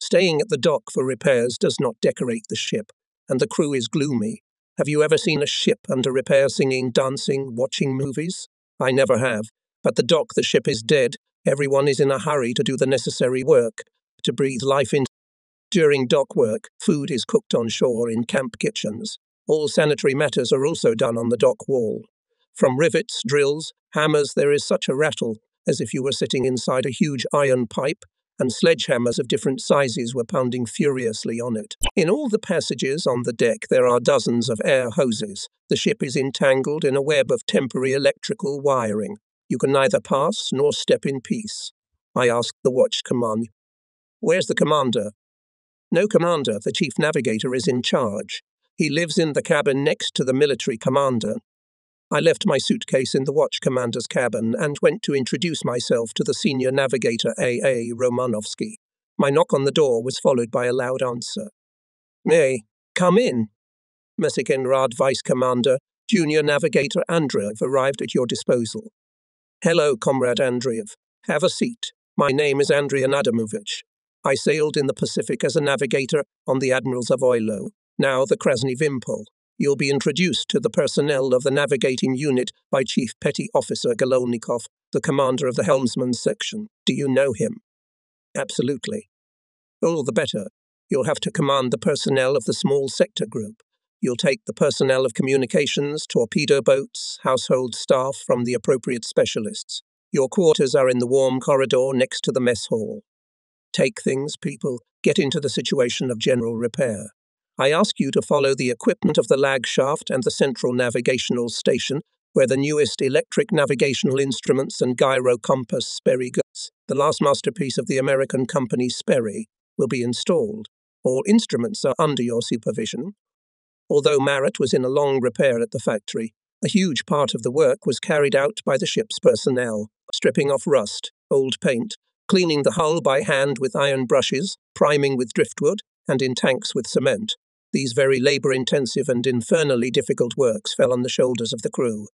Staying at the dock for repairs does not decorate the ship, and the crew is gloomy. Have you ever seen a ship under repair singing, dancing, watching movies? I never have. At the dock the ship is dead. Everyone is in a hurry to do the necessary work, to breathe life into. During dock work, food is cooked on shore in camp kitchens. All sanitary matters are also done on the dock wall. From rivets, drills, hammers there is such a rattle, as if you were sitting inside a huge iron pipe, and sledgehammers of different sizes were pounding furiously on it. In all the passages on the deck there are dozens of air hoses. The ship is entangled in a web of temporary electrical wiring. You can neither pass nor step in peace. I asked the watch command. Where's the commander? No commander, the chief navigator is in charge. He lives in the cabin next to the military commander. I left my suitcase in the watch commander's cabin and went to introduce myself to the senior navigator A A Romanovsky. My knock on the door was followed by a loud answer. Hey, come in. Messengerad Vice Commander, Junior Navigator Andreev arrived at your disposal. Hello, Comrade Andreev. Have a seat. My name is Andrey Nadamovich. I sailed in the Pacific as a navigator on the Admiral Zavoilo. Now the Krasny Vimpol. you'll be introduced to the personnel of the navigating unit by Chief Petty Officer Gololnikov, the commander of the helmsman's section. Do you know him? Absolutely. All the better. You'll have to command the personnel of the small sector group. You'll take the personnel of communications, torpedo boats, household staff from the appropriate specialists. Your quarters are in the warm corridor next to the mess hall. Take things, people, get into the situation of general repair. I ask you to follow the equipment of the lag shaft and the central navigational station, where the newest electric navigational instruments and gyro compass Sperry Guts, the last masterpiece of the American company Sperry, will be installed. All instruments are under your supervision. Although Marat was in a long repair at the factory, a huge part of the work was carried out by the ship's personnel, stripping off rust, old paint, cleaning the hull by hand with iron brushes, priming with driftwood, and in tanks with cement. These very labour-intensive and infernally difficult works fell on the shoulders of the crew.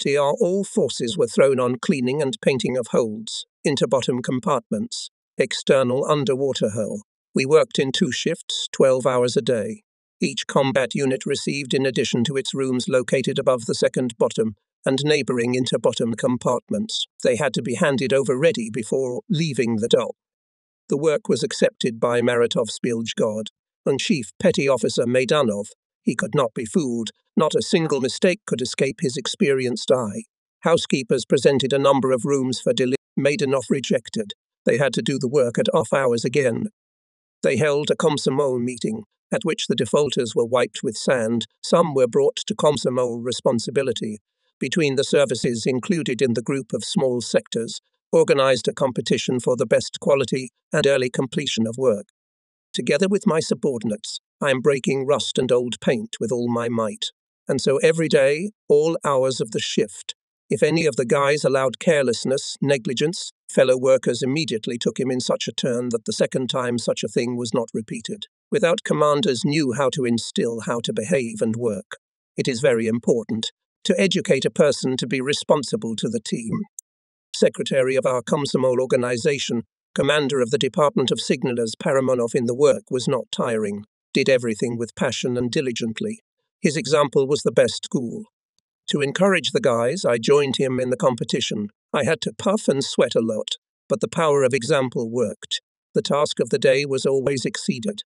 T R all forces were thrown on cleaning and painting of holds, interbottom compartments, external underwater hull. We worked in two shifts, twelve hours a day. Each combat unit received, in addition to its rooms located above the second bottom and neighbouring interbottom compartments, they had to be handed over ready before leaving the dock. The work was accepted by Maratov's Bilgegod and Chief Petty Officer Maidanov. He could not be fooled. Not a single mistake could escape his experienced eye. Housekeepers presented a number of rooms for delivery. Maidanov rejected. They had to do the work at off hours again. They held a Komsomol meeting, at which the defaulters were wiped with sand. Some were brought to Komsomol responsibility. Between the services included in the group of small sectors, organised a competition for the best quality and early completion of work. Together with my subordinates, I am breaking rust and old paint with all my might. And so every day, all hours of the shift, if any of the guys allowed carelessness, negligence, fellow workers immediately took him in such a turn that the second time such a thing was not repeated. Without commanders knew how to instill how to behave and work. It is very important to educate a person to be responsible to the team. Secretary of our Komsomol organization, commander of the Department of Signalers Paramonov in the work was not tiring, did everything with passion and diligently. His example was the best school. To encourage the guys, I joined him in the competition. I had to puff and sweat a lot, but the power of example worked. The task of the day was always exceeded.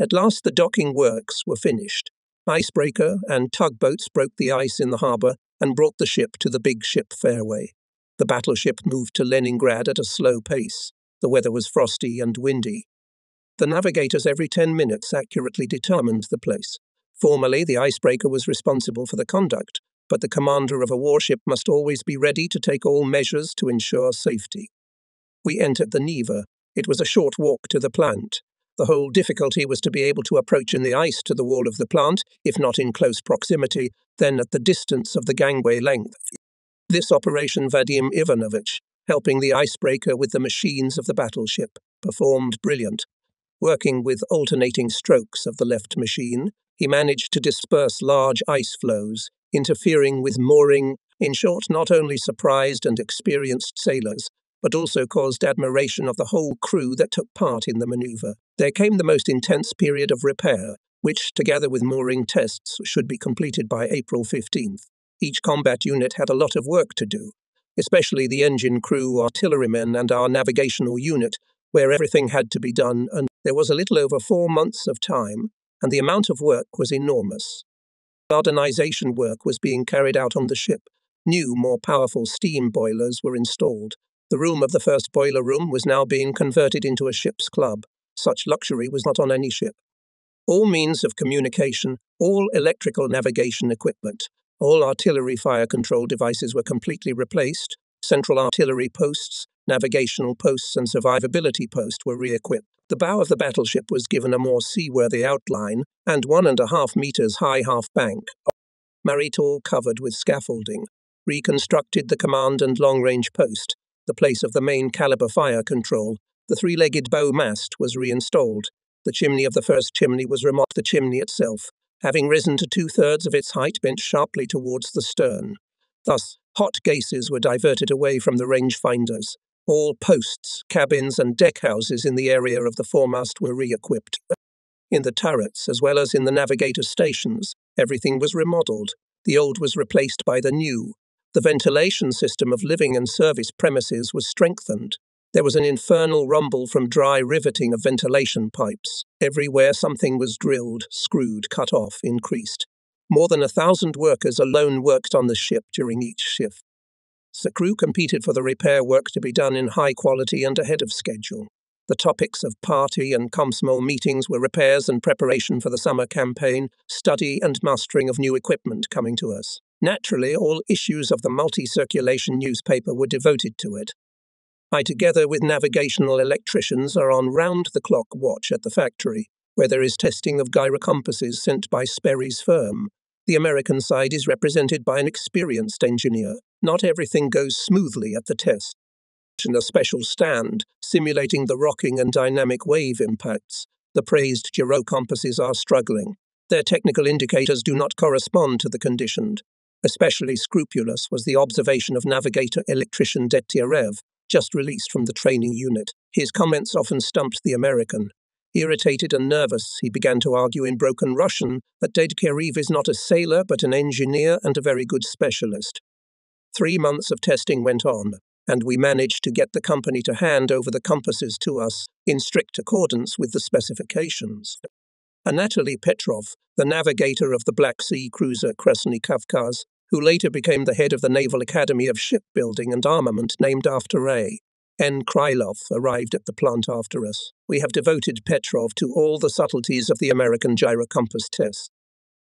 At last the docking works were finished. Icebreaker and tugboats broke the ice in the harbour and brought the ship to the big ship fairway. The battleship moved to Leningrad at a slow pace. The weather was frosty and windy. The navigators every ten minutes accurately determined the place. Formerly, the icebreaker was responsible for the conduct, but the commander of a warship must always be ready to take all measures to ensure safety. We entered the Neva. It was a short walk to the plant. The whole difficulty was to be able to approach in the ice to the wall of the plant, if not in close proximity, then at the distance of the gangway length. This operation Vadim Ivanovich, helping the icebreaker with the machines of the battleship, performed brilliant. Working with alternating strokes of the left machine, he managed to disperse large ice floes, interfering with mooring, in short not only surprised and experienced sailors, but also caused admiration of the whole crew that took part in the manoeuvre. There came the most intense period of repair, which, together with mooring tests, should be completed by April fifteenth. Each combat unit had a lot of work to do, especially the engine crew, artillerymen and our navigational unit, where everything had to be done, and there was a little over four months of time, and the amount of work was enormous. Modernisation work was being carried out on the ship. New, more powerful steam boilers were installed. The room of the first boiler room was now being converted into a ship's club. Such luxury was not on any ship. All means of communication, all electrical navigation equipment, all artillery fire control devices were completely replaced. Central artillery posts, navigational posts and survivability posts were re-equipped. The bow of the battleship was given a more seaworthy outline and one and a half metres high half-bank. Maritall covered with scaffolding. Reconstructed the command and long-range post, the place of the main calibre fire control. The three-legged bow mast was reinstalled. The chimney of the first chimney was removed. The chimney itself, having risen to two-thirds of its height, bent sharply towards the stern. Thus, hot gases were diverted away from the range-finders. All posts, cabins and deckhouses in the area of the foremast were re-equipped. In the turrets, as well as in the navigator stations, Everything was remodelled, the old was replaced by the new, the ventilation system of living and service premises was strengthened. There was an infernal rumble from dry riveting of ventilation pipes. Everywhere something was drilled, screwed, cut off, increased. More than a thousand workers alone worked on the ship during each shift. The crew competed for the repair work to be done in high quality and ahead of schedule. The topics of party and Komsomol meetings were repairs and preparation for the summer campaign, study and mastering of new equipment coming to us. Naturally, all issues of the multi-circulation newspaper were devoted to it. I, together with navigational electricians, are on round-the-clock watch at the factory, where there is testing of gyrocompasses sent by Sperry's firm. The American side is represented by an experienced engineer. Not everything goes smoothly at the test. In a special stand, simulating the rocking and dynamic wave impacts, the praised gyrocompasses are struggling. Their technical indicators do not correspond to the conditioned. Especially scrupulous was the observation of navigator electrician Detyarev, just released from the training unit. His comments often stumped the American. Irritated and nervous, he began to argue in broken Russian that Dedkereev is not a sailor but an engineer and a very good specialist. Three months of testing went on, and we managed to get the company to hand over the compasses to us in strict accordance with the specifications. Anatoly Petrov, the navigator of the Black Sea cruiser Krasny Kavkaz, who later became the head of the Naval Academy of Shipbuilding and Armament named after A. N. Krylov, arrived at the plant after us. We have devoted Petrov to all the subtleties of the American gyrocompass test.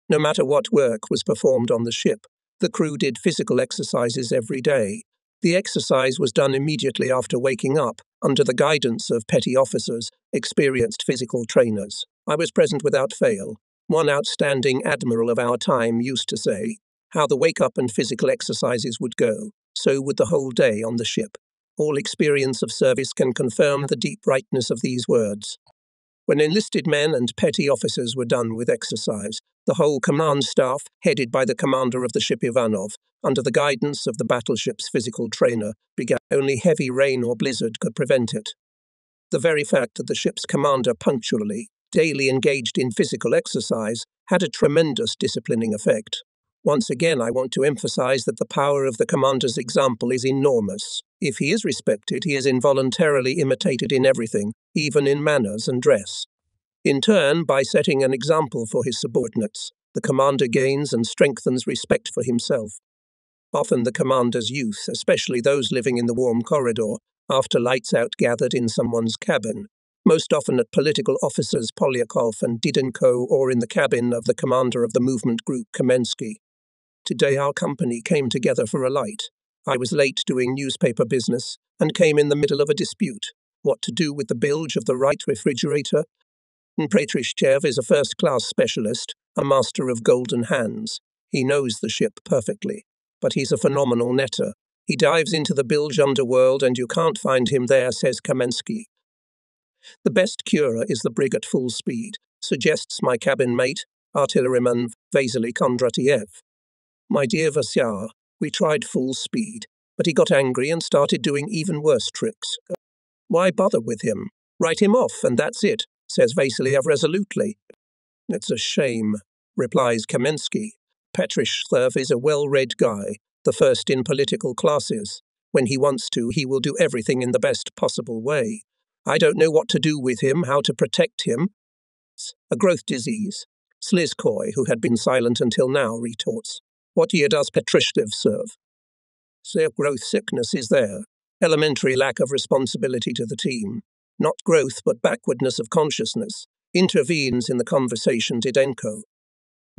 No matter what work was performed on the ship, the crew did physical exercises every day. The exercise was done immediately after waking up, under the guidance of petty officers, experienced physical trainers. I was present without fail. One outstanding admiral of our time used to say how the wake-up and physical exercises would go, so would the whole day on the ship. All experience of service can confirm the deep rightness of these words. When enlisted men and petty officers were done with exercise, the whole command staff, headed by the commander of the ship Ivanov, under the guidance of the battleship's physical trainer, began. Only heavy rain or blizzard could prevent it. The very fact that the ship's commander punctually, daily engaged in physical exercise, had a tremendous disciplining effect. Once again, I want to emphasize that the power of the commander's example is enormous. If he is respected, he is involuntarily imitated in everything, even in manners and dress. In turn, by setting an example for his subordinates, the commander gains and strengthens respect for himself. Often the commander's youth, especially those living in the warm corridor, after lights out gathered in someone's cabin, most often at political officers Polyakov and Didenko or in the cabin of the commander of the movement group Kamensky. Today our company came together for a light. I was late doing newspaper business and came in the middle of a dispute. What to do with the bilge of the right refrigerator? Petrishchev is a first-class specialist, a master of golden hands. He knows the ship perfectly, but he's a phenomenal netter. He dives into the bilge underworld and you can't find him there, says Kamensky. The best curer is the brig at full speed, suggests my cabin mate, artilleryman Vasily Kondratiev. My dear Vasyar, we tried full speed, but he got angry and started doing even worse tricks. Why bother with him? Write him off, and that's it, says Vasiliev resolutely. It's a shame, replies Kamensky. Petrishchev is a well-read guy, the first in political classes. When he wants to, he will do everything in the best possible way. I don't know what to do with him, how to protect him. A growth disease. Slizkoy, who had been silent until now, retorts. What year does Petrishchev serve? So growth sickness is there. Elementary lack of responsibility to the team. Not growth, but backwardness of consciousness. Intervenes in the conversation Didenko.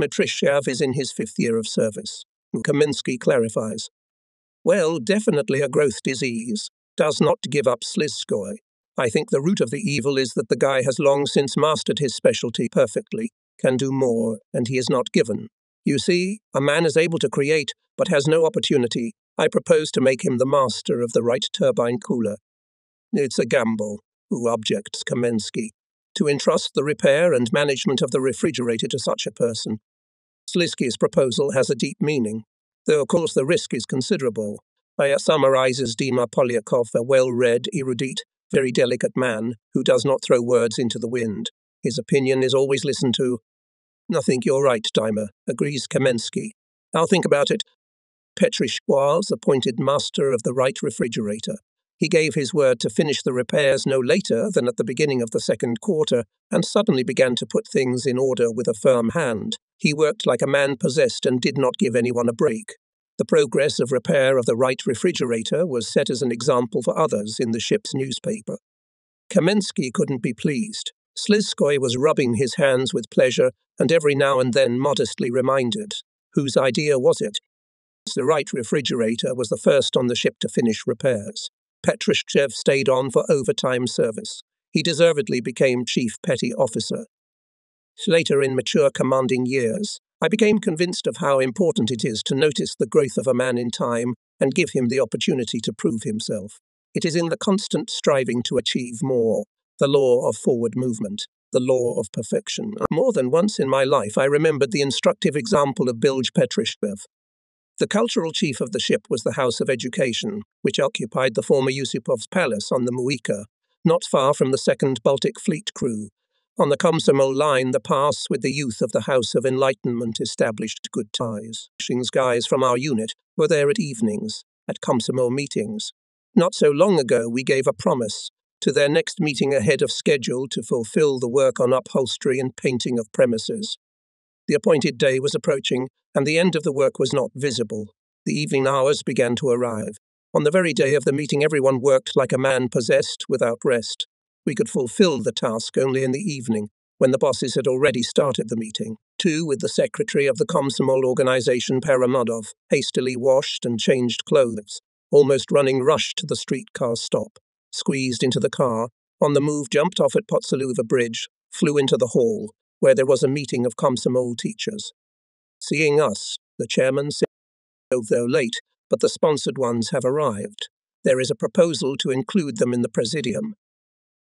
Petrishchev is in his fifth year of service. Kamensky clarifies. Well, definitely a growth disease. Does not give up Slizkoy. I think the root of the evil is that the guy has long since mastered his specialty perfectly, can do more, and he is not given. You see, a man is able to create, but has no opportunity. I propose to make him the master of the right turbine cooler. It's a gamble, who objects Kamensky, to entrust the repair and management of the refrigerator to such a person. Slizky's proposal has a deep meaning, though of course the risk is considerable. I summarize as Dima Polyakov, a well-read, erudite, very delicate man, who does not throw words into the wind. His opinion is always listened to. Nothing, you're right, Dimer, agrees Kamensky. I'll think about it. Petrishchev was appointed master of the right refrigerator. He gave his word to finish the repairs no later than at the beginning of the second quarter, and suddenly began to put things in order with a firm hand. He worked like a man possessed and did not give anyone a break. The progress of repair of the right refrigerator was set as an example for others in the ship's newspaper. Kamensky couldn't be pleased. Slizkoy was rubbing his hands with pleasure, and every now and then modestly reminded, whose idea was it? The right refrigerator was the first on the ship to finish repairs. Petrishchev stayed on for overtime service. He deservedly became chief petty officer. Later in mature commanding years, I became convinced of how important it is to notice the growth of a man in time and give him the opportunity to prove himself. It is in the constant striving to achieve more, the law of forward movement, the law of perfection. More than once in my life I remembered the instructive example of Bilge Petrishchev. The cultural chief of the ship was the House of Education, which occupied the former Yusupov's palace on the Muica, not far from the second Baltic Fleet crew. On the Komsomol line, the paths with the youth of the House of Enlightenment established good ties. Guys from our unit were there at evenings, at Komsomol meetings. Not so long ago, we gave a promise to their next meeting ahead of schedule to fulfill the work on upholstery and painting of premises. The appointed day was approaching, and the end of the work was not visible. The evening hours began to arrive. On the very day of the meeting, everyone worked like a man possessed, without rest. We could fulfill the task only in the evening, when the bosses had already started the meeting. Two, with the secretary of the Komsomol organization, Paramonov, hastily washed and changed clothes, almost running rushed to the streetcar stop, squeezed into the car, on the move jumped off at Potsaluva Bridge, flew into the hall, where there was a meeting of Komsomol teachers. Seeing us, the chairman said, though late, but the sponsored ones have arrived. There is a proposal to include them in the presidium.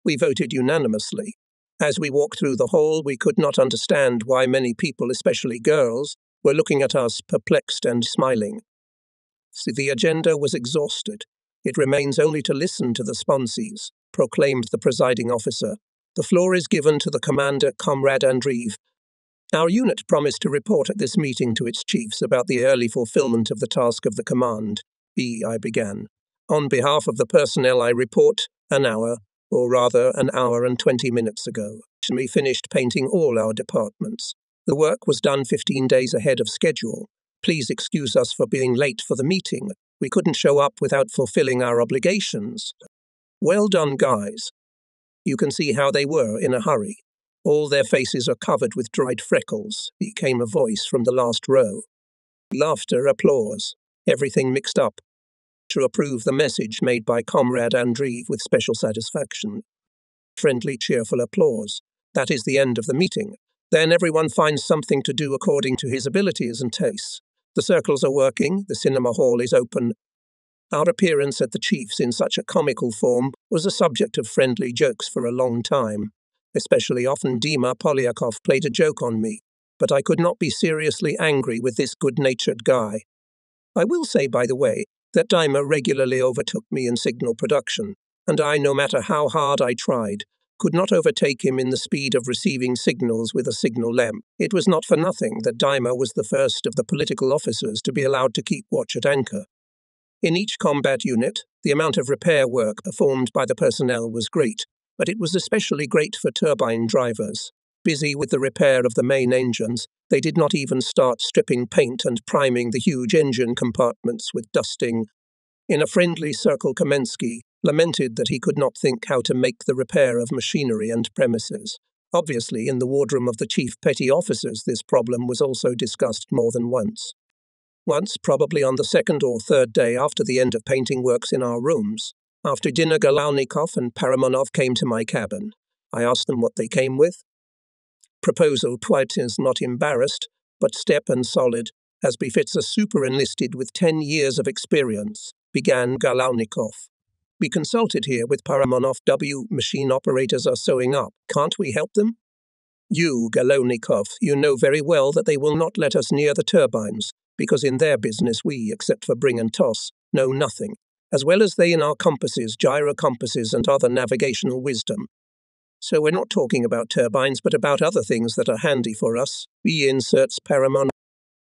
We voted unanimously. As we walked through the hall, we could not understand why many people, especially girls, were looking at us perplexed and smiling. So the agenda was exhausted. It remains only to listen to the sponsees, proclaimed the presiding officer. The floor is given to the commander, Comrade Andreev. Our unit promised to report at this meeting to its chiefs about the early fulfillment of the task of the command. B, I began. On behalf of the personnel, I report an hour, or rather an hour and twenty minutes ago. We finished painting all our departments. The work was done fifteen days ahead of schedule. Please excuse us for being late for the meeting. We couldn't show up without fulfilling our obligations. Well done, guys. You can see how they were in a hurry. All their faces are covered with dried freckles, came a voice from the last row. Laughter, applause, everything mixed up. To approve the message made by Comrade Andreev with special satisfaction. Friendly, cheerful applause. That is the end of the meeting. Then everyone finds something to do according to his abilities and tastes. The circles are working, the cinema hall is open. Our appearance at the chief's in such a comical form was a subject of friendly jokes for a long time. Especially often Dima Polyakov played a joke on me, but I could not be seriously angry with this good-natured guy. I will say, by the way, that Dimer regularly overtook me in signal production, and I, no matter how hard I tried, could not overtake him in the speed of receiving signals with a signal lamp. It was not for nothing that Dimer was the first of the political officers to be allowed to keep watch at anchor. In each combat unit, the amount of repair work performed by the personnel was great, but it was especially great for turbine drivers. Busy with the repair of the main engines, they did not even start stripping paint and priming the huge engine compartments with dusting. In a friendly circle, Kamensky lamented that he could not think how to make the repair of machinery and premises. Obviously, in the wardroom of the chief petty officers, this problem was also discussed more than once. Once, probably on the second or third day after the end of painting works in our rooms, after dinner, Gololnikov and Paramonov came to my cabin. I asked them what they came with. Proposal quite is not embarrassed, but step and solid, as befits a super-enlisted with ten years of experience, began Gololnikov. We consulted here with Paramonov. W, machine operators are sewing up. Can't we help them? You, Gololnikov, you know very well that they will not let us near the turbines, because in their business we, except for bring and toss, know nothing, as well as they in our compasses, gyrocompasses, and other navigational wisdom. So we're not talking about turbines, but about other things that are handy for us. B inserts Paramonov.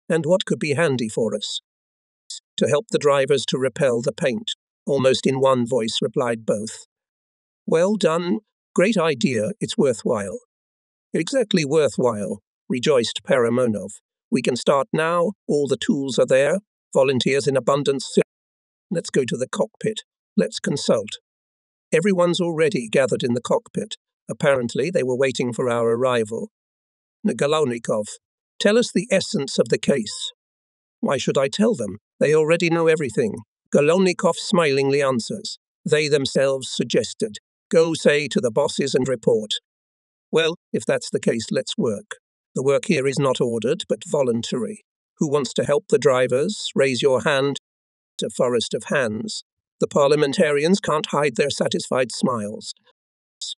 And what could be handy for us? To help the drivers to repel the paint, almost in one voice replied both. Well done. Great idea. It's worthwhile. Exactly worthwhile, rejoiced Paramonov. We can start now. All the tools are there. Volunteers in abundance. Let's go to the cockpit. Let's consult. Everyone's already gathered in the cockpit. Apparently they were waiting for our arrival. Gololnikov, tell us the essence of the case. Why should I tell them? They already know everything. Gololnikov smilingly answers. They themselves suggested. Go say to the bosses and report. Well, if that's the case, let's work. The work here is not ordered, but voluntary. Who wants to help the drivers? Raise your hand. A forest of hands. The parliamentarians can't hide their satisfied smiles.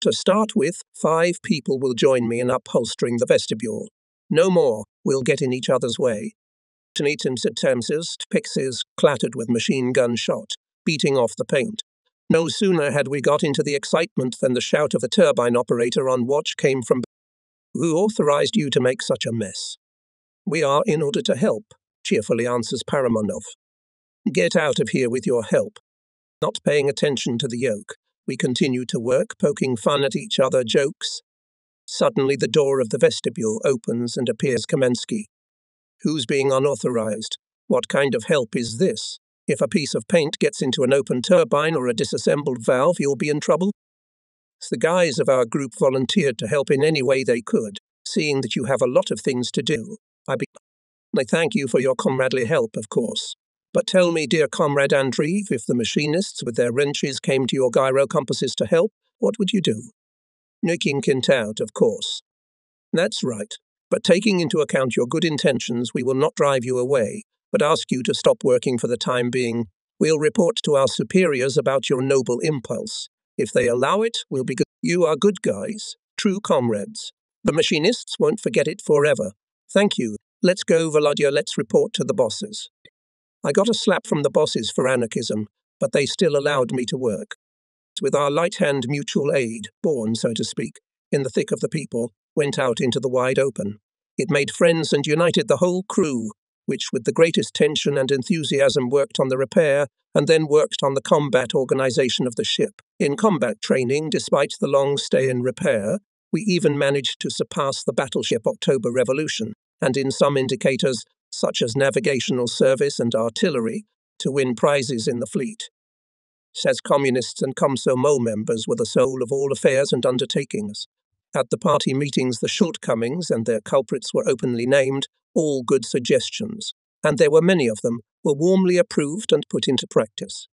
To start with, five people will join me in upholstering the vestibule. No more. We'll get in each other's way. Tnitums and Tamses, pixies clattered with machine gun shot, beating off the paint. No sooner had we got into the excitement than the shout of a turbine operator on watch came from. Who authorized you to make such a mess? We are in order to help, cheerfully answers Paramonov. Get out of here with your help. Not paying attention to the yoke, we continue to work, poking fun at each other, jokes. Suddenly the door of the vestibule opens and appears Kamensky. Who's being unauthorized? What kind of help is this? If a piece of paint gets into an open turbine or a disassembled valve, you'll be in trouble. The guys of our group volunteered to help in any way they could, seeing that you have a lot of things to do. I, be I thank you for your comradely help, of course. But tell me, dear comrade Andreev, if the machinists with their wrenches came to your gyro compasses to help, what would you do? Nicking it out, of course. That's right. But taking into account your good intentions, we will not drive you away, but ask you to stop working for the time being. We'll report to our superiors about your noble impulse. If they allow it, we'll be good. You are good guys, true comrades. The machinists won't forget it forever. Thank you. Let's go, Volodya, let's report to the bosses. I got a slap from the bosses for anarchism, but they still allowed me to work. With our light hand mutual aid, born, so to speak, in the thick of the people, went out into the wide open. It made friends and united the whole crew, which with the greatest tension and enthusiasm worked on the repair and then worked on the combat organization of the ship. In combat training, despite the long stay in repair, we even managed to surpass the battleship October Revolution, and in some indicators, such as navigational service and artillery, to win prizes in the fleet. Says communists and Komsomol members were the soul of all affairs and undertakings. At the party meetings the shortcomings and their culprits were openly named, all good suggestions, and there were many of them, were warmly approved and put into practice.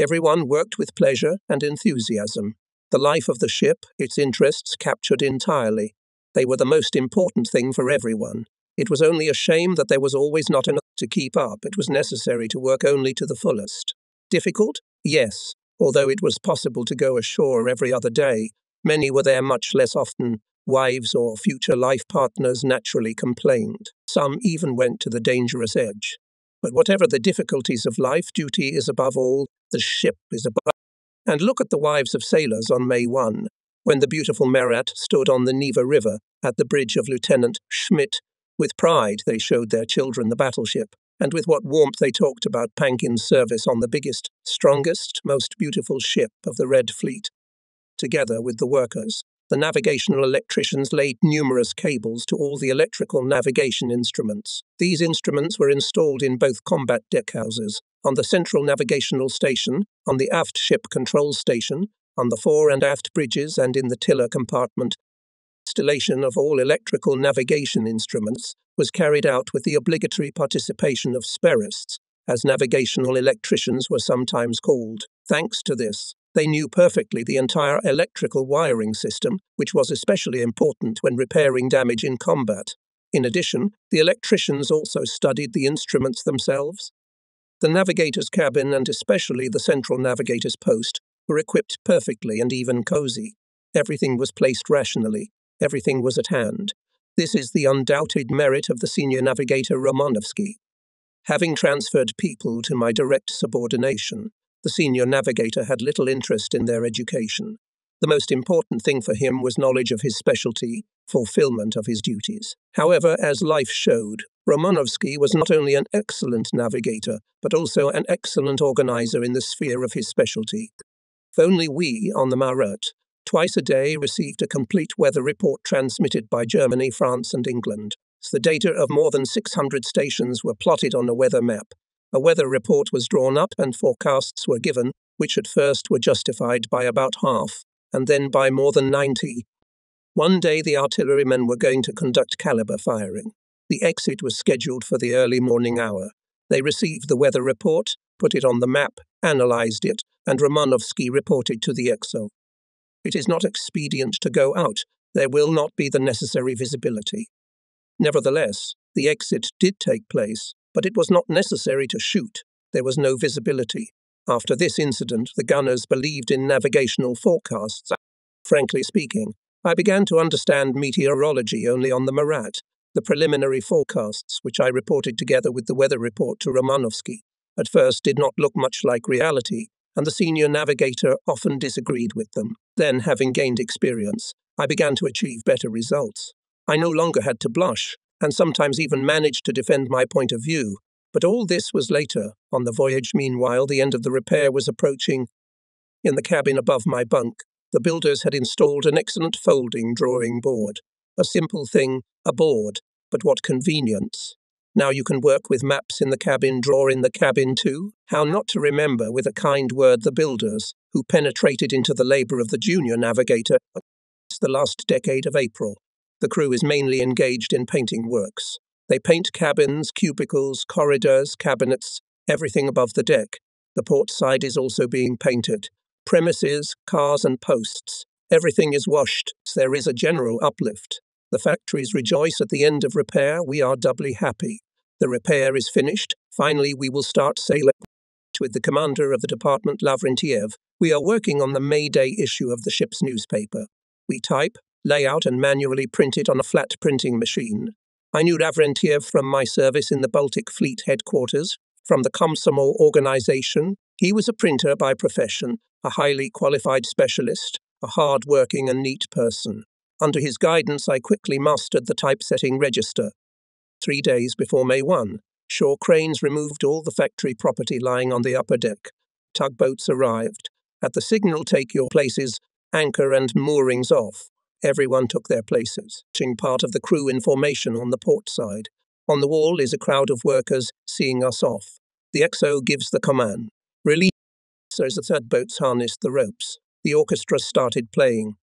Everyone worked with pleasure and enthusiasm. The life of the ship, its interests captured entirely. They were the most important thing for everyone. It was only a shame that there was always not enough to keep up. It was necessary to work only to the fullest. Difficult? Yes, although it was possible to go ashore every other day. Many were there much less often. Wives or future life partners naturally complained. Some even went to the dangerous edge. But whatever the difficulties of life, duty is above all, the ship is above. And look at the wives of sailors on May first, when the beautiful Marat stood on the Neva River at the bridge of Lieutenant Schmidt. With pride they showed their children the battleship, and with what warmth they talked about Pankin's service on the biggest, strongest, most beautiful ship of the Red Fleet. Together with the workers, the navigational electricians laid numerous cables to all the electrical navigation instruments. These instruments were installed in both combat deckhouses, on the central navigational station, on the aft ship control station, on the fore and aft bridges and in the tiller compartment. Installation of all electrical navigation instruments was carried out with the obligatory participation of sperists, as navigational electricians were sometimes called. Thanks to this, they knew perfectly the entire electrical wiring system, which was especially important when repairing damage in combat. In addition, the electricians also studied the instruments themselves. The navigator's cabin and especially the central navigator's post were equipped perfectly and even cozy. Everything was placed rationally. Everything was at hand. This is the undoubted merit of the senior navigator Romanovsky. Having transferred people to my direct subordination, the senior navigator had little interest in their education. The most important thing for him was knowledge of his specialty, fulfillment of his duties. However, as life showed, Romanovsky was not only an excellent navigator, but also an excellent organizer in the sphere of his specialty. Only we, on the Marat, twice a day received a complete weather report transmitted by Germany, France and England. The data of more than six hundred stations were plotted on a weather map. A weather report was drawn up and forecasts were given, which at first were justified by about half, and then by more than ninety. One day the artillerymen were going to conduct caliber firing. The exit was scheduled for the early morning hour. They received the weather report, put it on the map, analysed it, and Romanovsky reported to the Exo. It is not expedient to go out. There will not be the necessary visibility. Nevertheless, the exit did take place, but it was not necessary to shoot. There was no visibility. After this incident, the gunners believed in navigational forecasts. Frankly speaking, I began to understand meteorology only on the Marat. The preliminary forecasts, which I reported together with the weather report to Romanovsky, at first did not look much like reality, and the senior navigator often disagreed with them. Then, having gained experience, I began to achieve better results. I no longer had to blush, and sometimes even managed to defend my point of view. But all this was later. On the voyage, meanwhile, the end of the repair was approaching. In the cabin above my bunk, the builders had installed an excellent folding drawing board. A simple thing, a board, but what convenience. Now you can work with maps in the cabin, draw in the cabin too. How not to remember with a kind word the builders, who penetrated into the labour of the junior navigator. It's the last decade of April. The crew is mainly engaged in painting works. They paint cabins, cubicles, corridors, cabinets, everything above the deck. The port side is also being painted. Premises, cars and posts. Everything is washed. There is a general uplift. The factories rejoice at the end of repair. We are doubly happy. The repair is finished. Finally, we will start sailing. With the commander of the department, Lavrentiev, we are working on the May Day issue of the ship's newspaper. We type, lay out and manually print it on a flat printing machine. I knew Lavrentiev from my service in the Baltic Fleet headquarters, from the Komsomol organization. He was a printer by profession, a highly qualified specialist, a hard-working and neat person. Under his guidance, I quickly mastered the typesetting register. Three days before May first, shore cranes removed all the factory property lying on the upper deck. Tugboats arrived. At the signal, take your places, anchor and moorings off. Everyone took their places, watching part of the crew in formation on the port side. On the wall is a crowd of workers seeing us off. The X O gives the command. Release as the third boats harnessed the ropes. The orchestra started playing.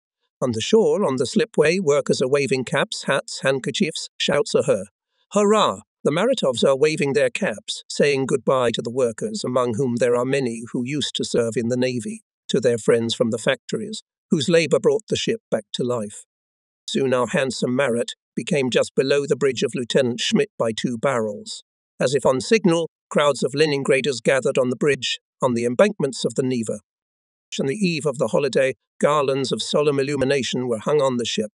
On the shore, on the slipway, workers are waving caps, hats, handkerchiefs. Shouts are heard. Hurrah! The Maratovs are waving their caps, saying goodbye to the workers, among whom there are many who used to serve in the Navy, to their friends from the factories, whose labour brought the ship back to life. Soon our handsome Marat became just below the bridge of Lieutenant Schmidt by two barrels. As if on signal, crowds of Leningraders gathered on the bridge, on the embankments of the Neva. On the eve of the holiday, garlands of solemn illumination were hung on the ship.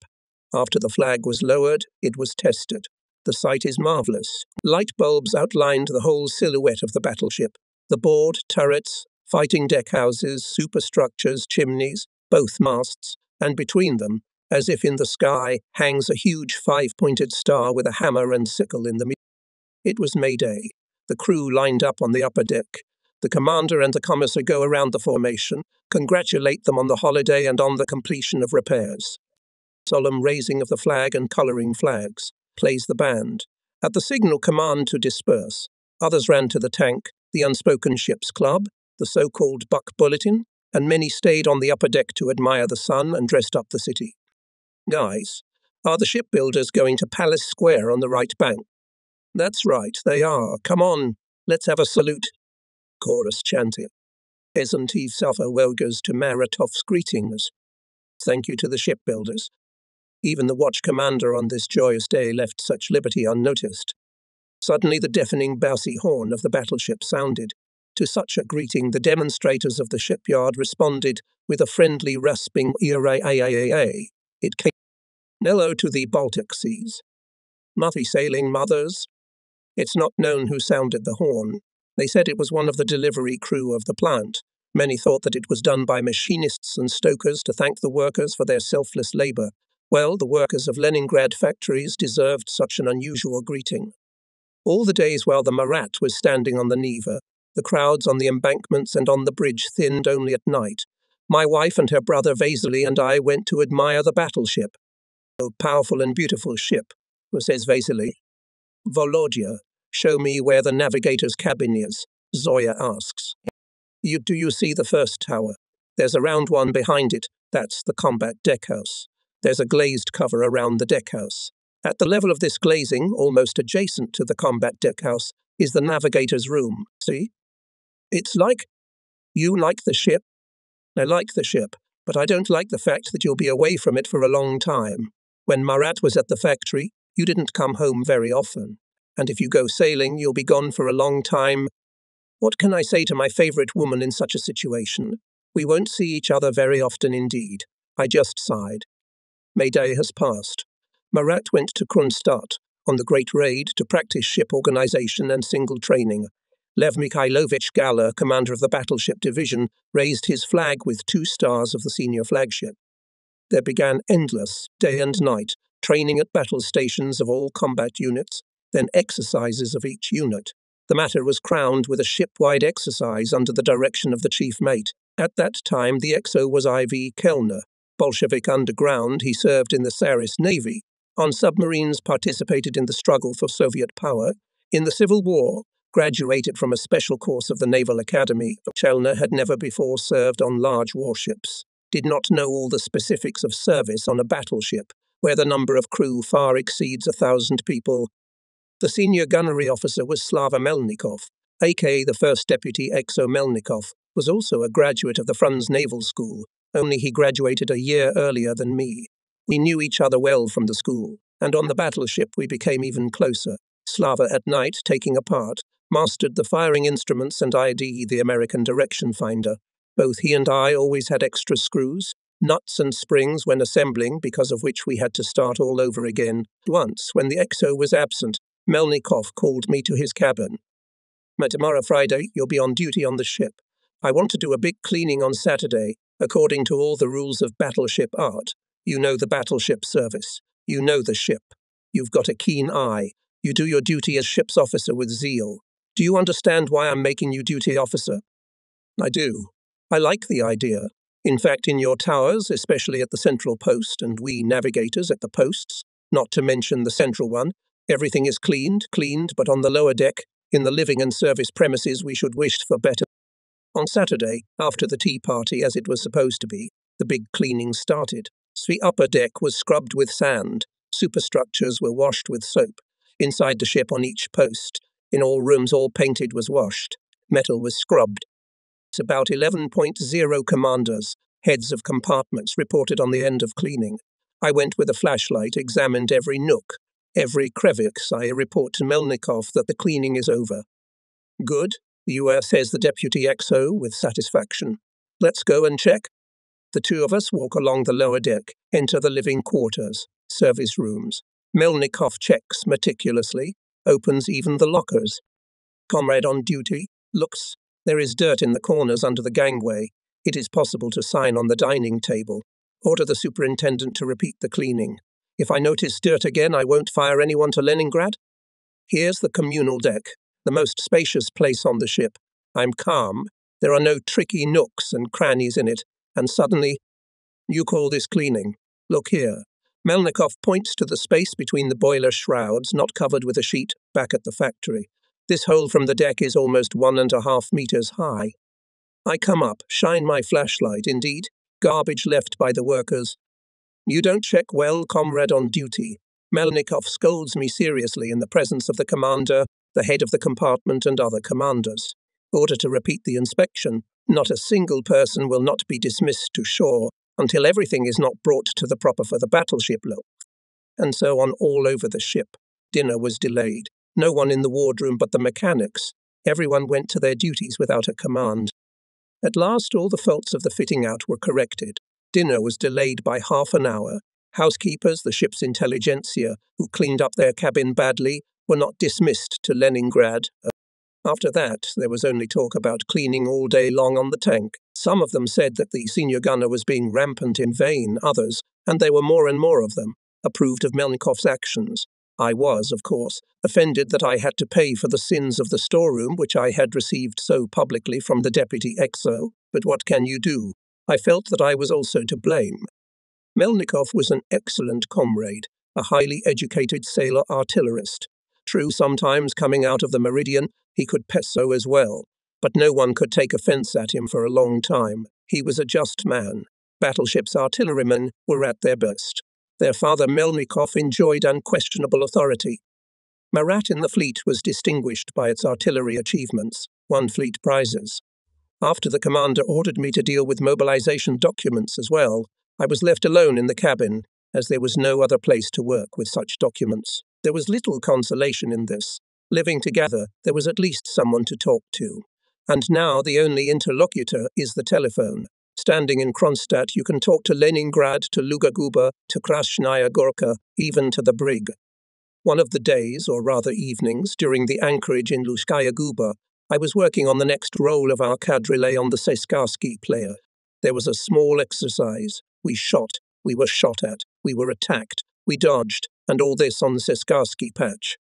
After the flag was lowered, it was tested. The sight is marvellous. Light bulbs outlined the whole silhouette of the battleship. The board, turrets, fighting deck houses, superstructures, chimneys, both masts, and between them, as if in the sky, hangs a huge five-pointed star with a hammer and sickle in the middle. It was May Day. The crew lined up on the upper deck. The commander and the commissar go around the formation, congratulate them on the holiday and on the completion of repairs. Solemn raising of the flag and colouring flags. Plays the band. At the signal, command to disperse. Others ran to the tank, the Unspoken Ships Club, the so-called Buck Bulletin, and many stayed on the upper deck to admire the sun and dressed up the city. Guys, are the shipbuilders going to Palace Square on the right bank? That's right, they are. Come on, let's have a salute. Chorus chanted. Ezantiv Safa Welgers to Maratov's greetings. Thank you to the shipbuilders. Even the watch commander on this joyous day left such liberty unnoticed. Suddenly the deafening bousy horn of the battleship sounded. To such a greeting, the demonstrators of the shipyard responded with a friendly rasping E R A A A A. It came Nello to the Baltic Seas. Muthy sailing mothers. It's not known who sounded the horn. They said it was one of the delivery crew of the plant. Many thought that it was done by machinists and stokers to thank the workers for their selfless labour. Well, the workers of Leningrad factories deserved such an unusual greeting. All the days while the Marat was standing on the Neva, the crowds on the embankments and on the bridge thinned only at night. My wife and her brother Vasily and I went to admire the battleship. "Oh, powerful and beautiful ship," says Vasily. "Volodya, show me where the navigator's cabin is," Zoya asks. You, do you see the first tower? There's a round one behind it. That's the combat deckhouse. There's a glazed cover around the deckhouse. At the level of this glazing, almost adjacent to the combat deckhouse, is the navigator's room. See? It's like... You like the ship? I like the ship, but I don't like the fact that you'll be away from it for a long time. When Marat was at the factory, you didn't come home very often. And if you go sailing, you'll be gone for a long time. What can I say to my favourite woman in such a situation? We won't see each other very often indeed. I just sighed. May Day has passed. Marat went to Kronstadt on the Great Raid to practice ship organisation and single training. Lev Mikhailovich Galler, commander of the battleship division, raised his flag with two stars of the senior flagship. There began endless, day and night, training at battle stations of all combat units, then exercises of each unit. The matter was crowned with a ship-wide exercise under the direction of the chief mate. At that time, the X O was Ivan Kellner. Bolshevik underground, he served in the Tsarist Navy. On submarines, participated in the struggle for Soviet power. In the Civil War, graduated from a special course of the Naval Academy. Kellner had never before served on large warships. Did not know all the specifics of service on a battleship, where the number of crew far exceeds a thousand people. The senior gunnery officer was Slava Melnikov, aka the first deputy X O Melnikov, was also a graduate of the Frunze Naval School, only he graduated a year earlier than me. We knew each other well from the school, and on the battleship we became even closer. Slava at night, taking a part, mastered the firing instruments and I D, the American direction finder. Both he and I always had extra screws, nuts and springs when assembling, because of which we had to start all over again. Once, when the X O was absent, Melnikov called me to his cabin. "Tomorrow, Friday, you'll be on duty on the ship. I want to do a big cleaning on Saturday, according to all the rules of battleship art. You know the battleship service. You know the ship. You've got a keen eye. You do your duty as ship's officer with zeal. Do you understand why I'm making you duty officer?" "I do. I like the idea. In fact, in your towers, especially at the central post, and we navigators at the posts, not to mention the central one, everything is cleaned, cleaned, but on the lower deck, in the living and service premises, we should wish for better." On Saturday, after the tea party, as it was supposed to be, the big cleaning started. The upper deck was scrubbed with sand. Superstructures were washed with soap. Inside the ship on each post, in all rooms all painted was washed. Metal was scrubbed. It's about eleven point zero commanders, heads of compartments, reported on the end of cleaning. I went with a flashlight, examined every nook, every crevice. I report to Melnikov that the cleaning is over. "Good," the U S says the deputy X O with satisfaction. "Let's go and check." The two of us walk along the lower deck, enter the living quarters, service rooms. Melnikov checks meticulously, opens even the lockers. Comrade on duty looks. There is dirt in the corners under the gangway. It is possible to sign on the dining table. Order the superintendent to repeat the cleaning. If I notice dirt again, I won't fire anyone to Leningrad. Here's the communal deck, the most spacious place on the ship. I'm calm. There are no tricky nooks and crannies in it. And suddenly, "You call this cleaning? Look here." Melnikov points to the space between the boiler shrouds, not covered with a sheet, back at the factory. This hole from the deck is almost one and a half meters high. I come up, shine my flashlight. Indeed, garbage left by the workers. "You don't check well, comrade on duty." Melnikov scolds me seriously in the presence of the commander, the head of the compartment and other commanders. Order to repeat the inspection. Not a single person will not be dismissed to shore until everything is not brought to the proper for the battleship look. And so on all over the ship. Dinner was delayed. No one in the wardroom but the mechanics. Everyone went to their duties without a command. At last all the faults of the fitting out were corrected. Dinner was delayed by half an hour. Housekeepers, the ship's intelligentsia, who cleaned up their cabin badly, were not dismissed to Leningrad. After that, there was only talk about cleaning all day long on the tank. Some of them said that the senior gunner was being rampant in vain, others, and there were more and more of them, approved of Melnikov's actions. I was, of course, offended that I had to pay for the sins of the storeroom which I had received so publicly from the deputy exile, but what can you do? I felt that I was also to blame. Melnikov was an excellent comrade, a highly educated sailor artillerist. True, sometimes coming out of the meridian, he could peso as well, but no one could take offence at him for a long time. He was a just man. Battleships' artillerymen were at their best. Their father Melnikov enjoyed unquestionable authority. Marat in the fleet was distinguished by its artillery achievements, won fleet prizes. After the commander ordered me to deal with mobilization documents as well, I was left alone in the cabin, as there was no other place to work with such documents. There was little consolation in this. Living together, there was at least someone to talk to. And now the only interlocutor is the telephone. Standing in Kronstadt, you can talk to Leningrad, to Lugaguba, to Krasnaya Gorka, even to the brig. One of the days, or rather evenings, during the anchorage in Lushkaya Guba, I was working on the next roll of our quadrille on the Seskarski player. There was a small exercise. We shot, we were shot at, we were attacked, we dodged, and all this on the Seskarski patch.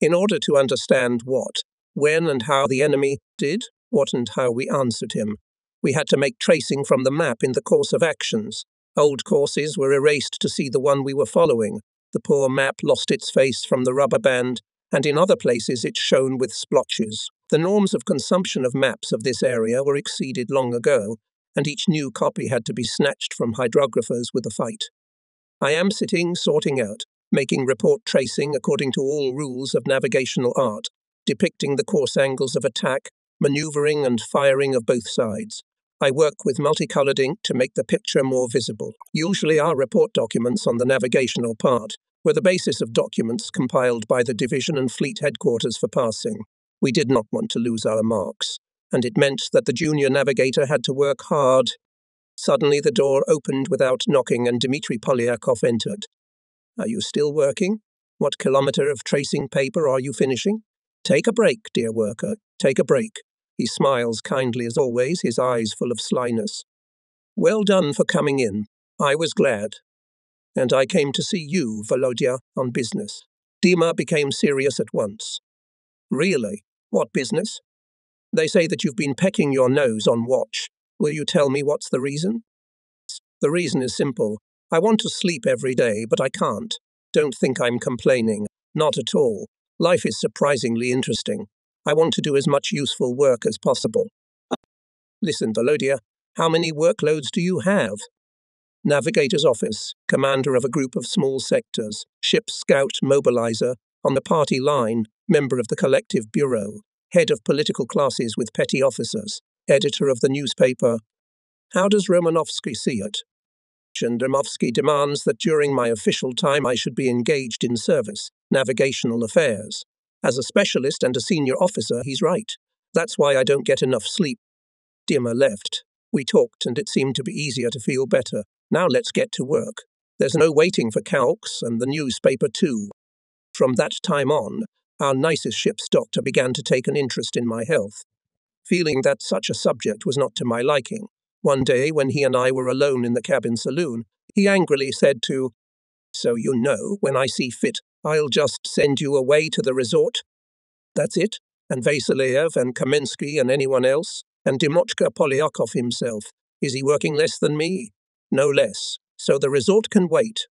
In order to understand what, when and how the enemy did, what and how we answered him, we had to make tracing from the map in the course of actions. Old courses were erased to see the one we were following. The poor map lost its face from the rubber band, and in other places it shone with splotches. The norms of consumption of maps of this area were exceeded long ago, and each new copy had to be snatched from hydrographers with a fight. I am sitting, sorting out, making report tracing according to all rules of navigational art, depicting the course angles of attack, manoeuvring and firing of both sides. I work with multicoloured ink to make the picture more visible. Usually our report documents on the navigational part were the basis of documents compiled by the division and fleet headquarters for passing. We did not want to lose our marks, and it meant that the junior navigator had to work hard. Suddenly the door opened without knocking and Dmitri Polyakov entered. Are you still working? What kilometre of tracing paper are you finishing? Take a break, dear worker, take a break. He smiles kindly as always, his eyes full of slyness. Well done for coming in. I was glad. And I came to see you, Volodya, on business. Dima became serious at once. Really? What business? They say that you've been pecking your nose on watch. Will you tell me what's the reason? The reason is simple. I want to sleep every day, but I can't. Don't think I'm complaining. Not at all. Life is surprisingly interesting. I want to do as much useful work as possible. Listen, Volodya, how many workloads do you have? Navigator's office, commander of a group of small sectors, ship scout mobilizer, on the party line, member of the collective bureau, head of political classes with petty officers, editor of the newspaper. How does Romanovsky see it? Gendarmovsky demands that during my official time I should be engaged in service, navigational affairs. As a specialist and a senior officer, he's right. That's why I don't get enough sleep. Dima left. We talked and it seemed to be easier to feel better. Now let's get to work. There's no waiting for calcs and the newspaper too. From that time on, our nicest ship's doctor began to take an interest in my health, feeling that such a subject was not to my liking. One day, when he and I were alone in the cabin saloon, he angrily said to, "So you know, when I see fit, I'll just send you away to the resort." That's it, and Vasiliev and Kamensky and anyone else, and Dimochka Polyakov himself. Is he working less than me? No less, so the resort can wait.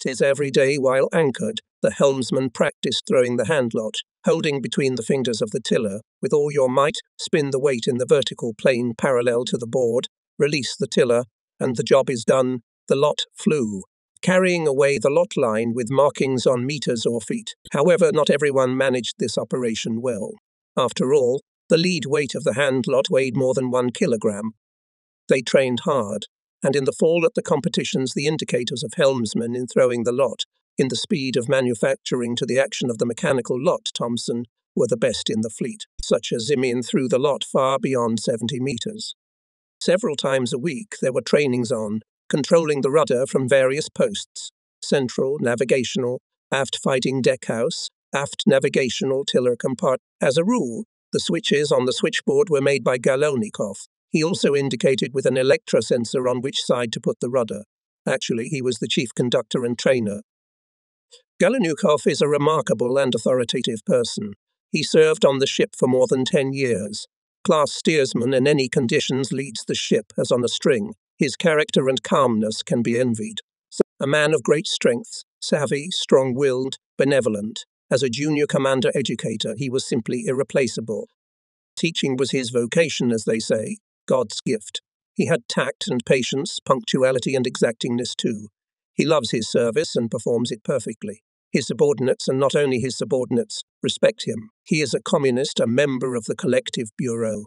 'Tis every day while anchored, the helmsman practised throwing the handlot, holding between the fingers of the tiller, with all your might, spin the weight in the vertical plane parallel to the board, release the tiller, and the job is done. The lot flew, carrying away the lot line with markings on metres or feet. However, not everyone managed this operation well. After all, the lead weight of the handlot weighed more than one kilogram. They trained hard, and in the fall at the competitions the indicators of helmsmen in throwing the lot, in the speed of manufacturing to the action of the mechanical lot Thompson, were the best in the fleet, such as Zimin threw the lot far beyond seventy metres. Several times a week there were trainings on controlling the rudder from various posts, central, navigational, aft fighting deckhouse, aft navigational tiller compartment. As a rule, The switches on the switchboard were made by Gololnikov. He also indicated with an electrosensor on which side to put the rudder. Actually, he was the chief conductor and trainer. Gololnikov is a remarkable and authoritative person. He served on the ship for more than ten years. Class steersman in any conditions leads the ship as on a string. His character and calmness can be envied. A man of great strength, savvy, strong-willed, benevolent. As a junior commander educator, he was simply irreplaceable. Teaching was his vocation, as they say, God's gift. He had tact and patience, punctuality and exactingness too. He loves his service and performs it perfectly. His subordinates, and not only his subordinates, respect him. He is a communist, a member of the collective bureau.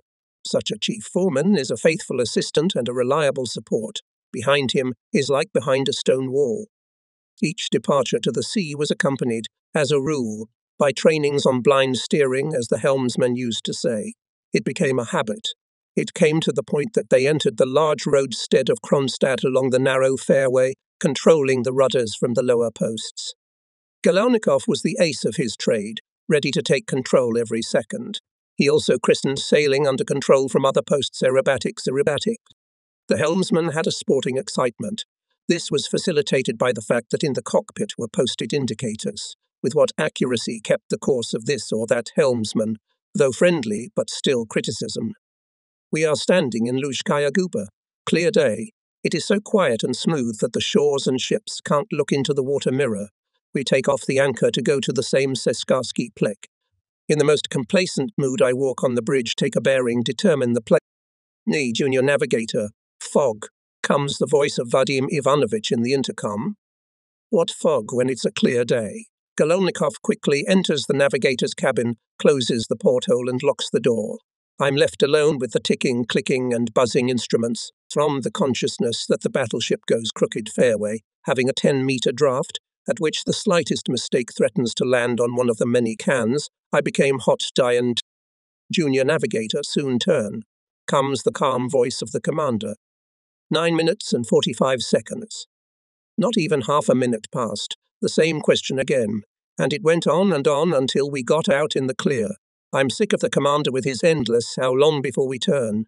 Such a chief foreman is a faithful assistant and a reliable support. Behind him is like behind a stone wall. Each departure to the sea was accompanied, as a rule, by trainings on blind steering, as the helmsman used to say. It became a habit. It came to the point that they entered the large roadstead of Kronstadt along the narrow fairway, controlling the rudders from the lower posts. Gololnikov was the ace of his trade, ready to take control every second. He also christened sailing under control from other posts aerobatic aerobatic. The helmsman had a sporting excitement. This was facilitated by the fact that in the cockpit were posted indicators, with what accuracy kept the course of this or that helmsman, though friendly but still criticism. We are standing in Luzhskaya Guba. Clear day. It is so quiet and smooth that the shores and ships can't look into the water mirror. We take off the anchor to go to the same Seskarsky Plek. In the most complacent mood I walk on the bridge, take a bearing, determine the place. Nee, junior navigator. Fog. Comes the voice of Vadim Ivanovich in the intercom. What fog when it's a clear day? Gololnikov quickly enters the navigator's cabin, closes the porthole and locks the door. I'm left alone with the ticking, clicking and buzzing instruments, from the consciousness that the battleship goes crooked fairway, having a ten-metre draught, at which the slightest mistake threatens to land on one of the many cans. I became hot, dianed. Junior navigator, soon turn. Comes the calm voice of the commander. Nine minutes and forty-five seconds. Not even half a minute passed, the same question again, and it went on and on until we got out in the clear. I'm sick of the commander with his endless "how long before we turn?"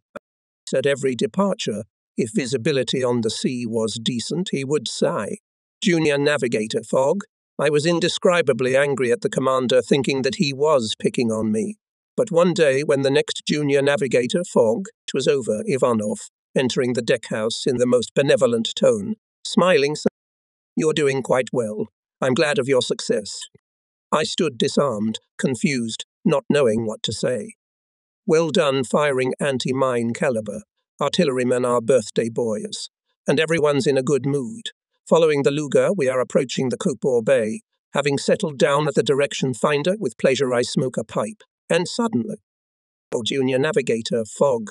At every departure, if visibility on the sea was decent, he would sigh. Junior navigator, fog. I was indescribably angry at the commander, thinking that he was picking on me. But one day, when the next junior navigator, fog, 'twas over, Ivanov, entering the deckhouse in the most benevolent tone, smiling, said, "You're doing quite well. I'm glad of your success." I stood disarmed, confused, not knowing what to say. Well done firing anti-mine caliber. Artillerymen are birthday boys. And everyone's in a good mood. Following the Luga, we are approaching the Kopor Bay. Having settled down at the direction finder, with pleasure I smoke a pipe. And suddenly, oh, junior navigator, fog.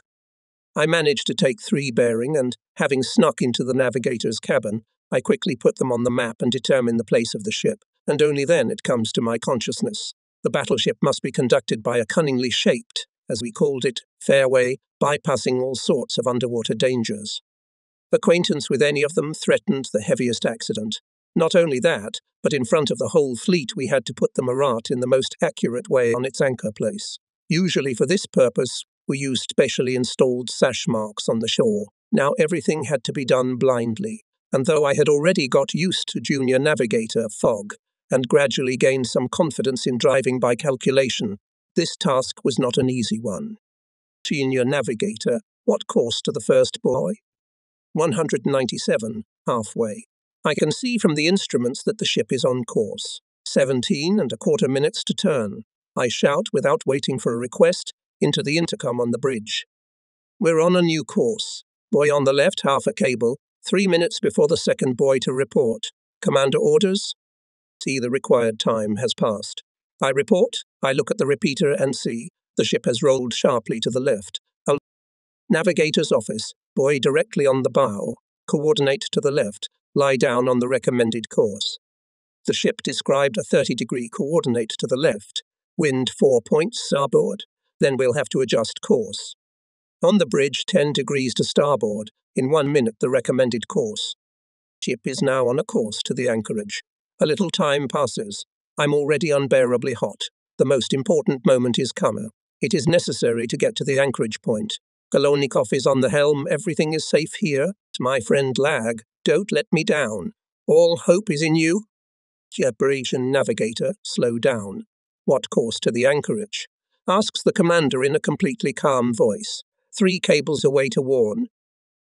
I managed to take three bearing and, having snuck into the navigator's cabin, I quickly put them on the map and determine the place of the ship, and only then it comes to my consciousness. The battleship must be conducted by a cunningly shaped, as we called it, fairway, bypassing all sorts of underwater dangers. Acquaintance with any of them threatened the heaviest accident. Not only that, but in front of the whole fleet we had to put the Marat in the most accurate way on its anchor place. Usually for this purpose, we used specially installed sash marks on the shore. Now everything had to be done blindly, and though I had already got used to junior navigator fog, and gradually gained some confidence in driving by calculation, this task was not an easy one. Junior navigator, what course to the first buoy? one hundred ninety-seven, halfway. I can see from the instruments that the ship is on course. Seventeen and a quarter minutes to turn. I shout, without waiting for a request, into the intercom on the bridge. We're on a new course. Buoy on the left, half a cable, three minutes before the second buoy to report. Commander orders? See, the required time has passed. I report, I look at the repeater and see, the ship has rolled sharply to the left. I'll navigator's office. Buoy directly on the bow, coordinate to the left, lie down on the recommended course. The ship described a thirty-degree coordinate to the left, wind four points starboard, then we'll have to adjust course. On the bridge, ten degrees to starboard, in one minute the recommended course. Ship is now on a course to the anchorage. A little time passes. I'm already unbearably hot. The most important moment is coming. It is necessary to get to the anchorage point. Gololnikov is on the helm. Everything is safe here. To my friend Lag, don't let me down. All hope is in you. Jabrasian navigator, slow down. What course to the anchorage? Asks the commander in a completely calm voice. Three cables away to warn.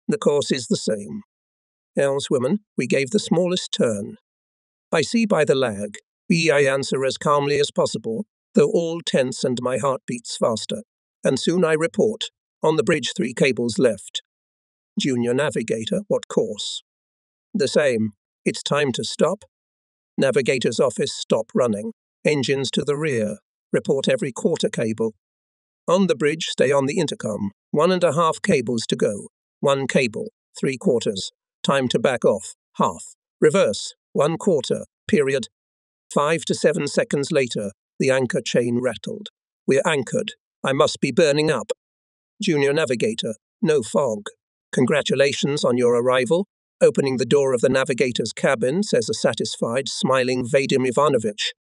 The course is the same. Ellswoman, we gave the smallest turn. I see by the lag. We, I answer as calmly as possible, though all tense and my heart beats faster. And soon I report. On the bridge, three cables left. Junior navigator, what course? The same. It's time to stop. Navigator's office, stop running. Engines to the rear. Report every quarter cable. On the bridge, stay on the intercom. One and a half cables to go. One cable. Three quarters. Time to back off. Half. Reverse. One quarter. Period. Five to seven seconds later, the anchor chain rattled. We're anchored. I must be burning up. Junior navigator, no fog. Congratulations on your arrival. Opening the door of the navigator's cabin, says a satisfied, smiling Vadim Ivanovich.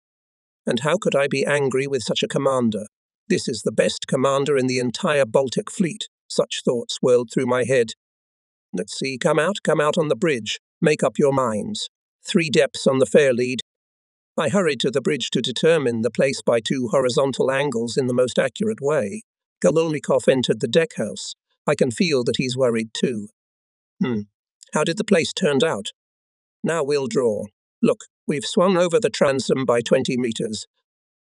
And how could I be angry with such a commander? This is the best commander in the entire Baltic fleet. Such thoughts whirled through my head. Let's see, come out, come out on the bridge. Make up your minds. Three depths on the fairlead. I hurried to the bridge to determine the place by two horizontal angles in the most accurate way. Gololnikov entered the deck house. I can feel that he's worried too. Hmm. How did the place turn out? Now we'll draw. Look, we've swung over the transom by twenty metres.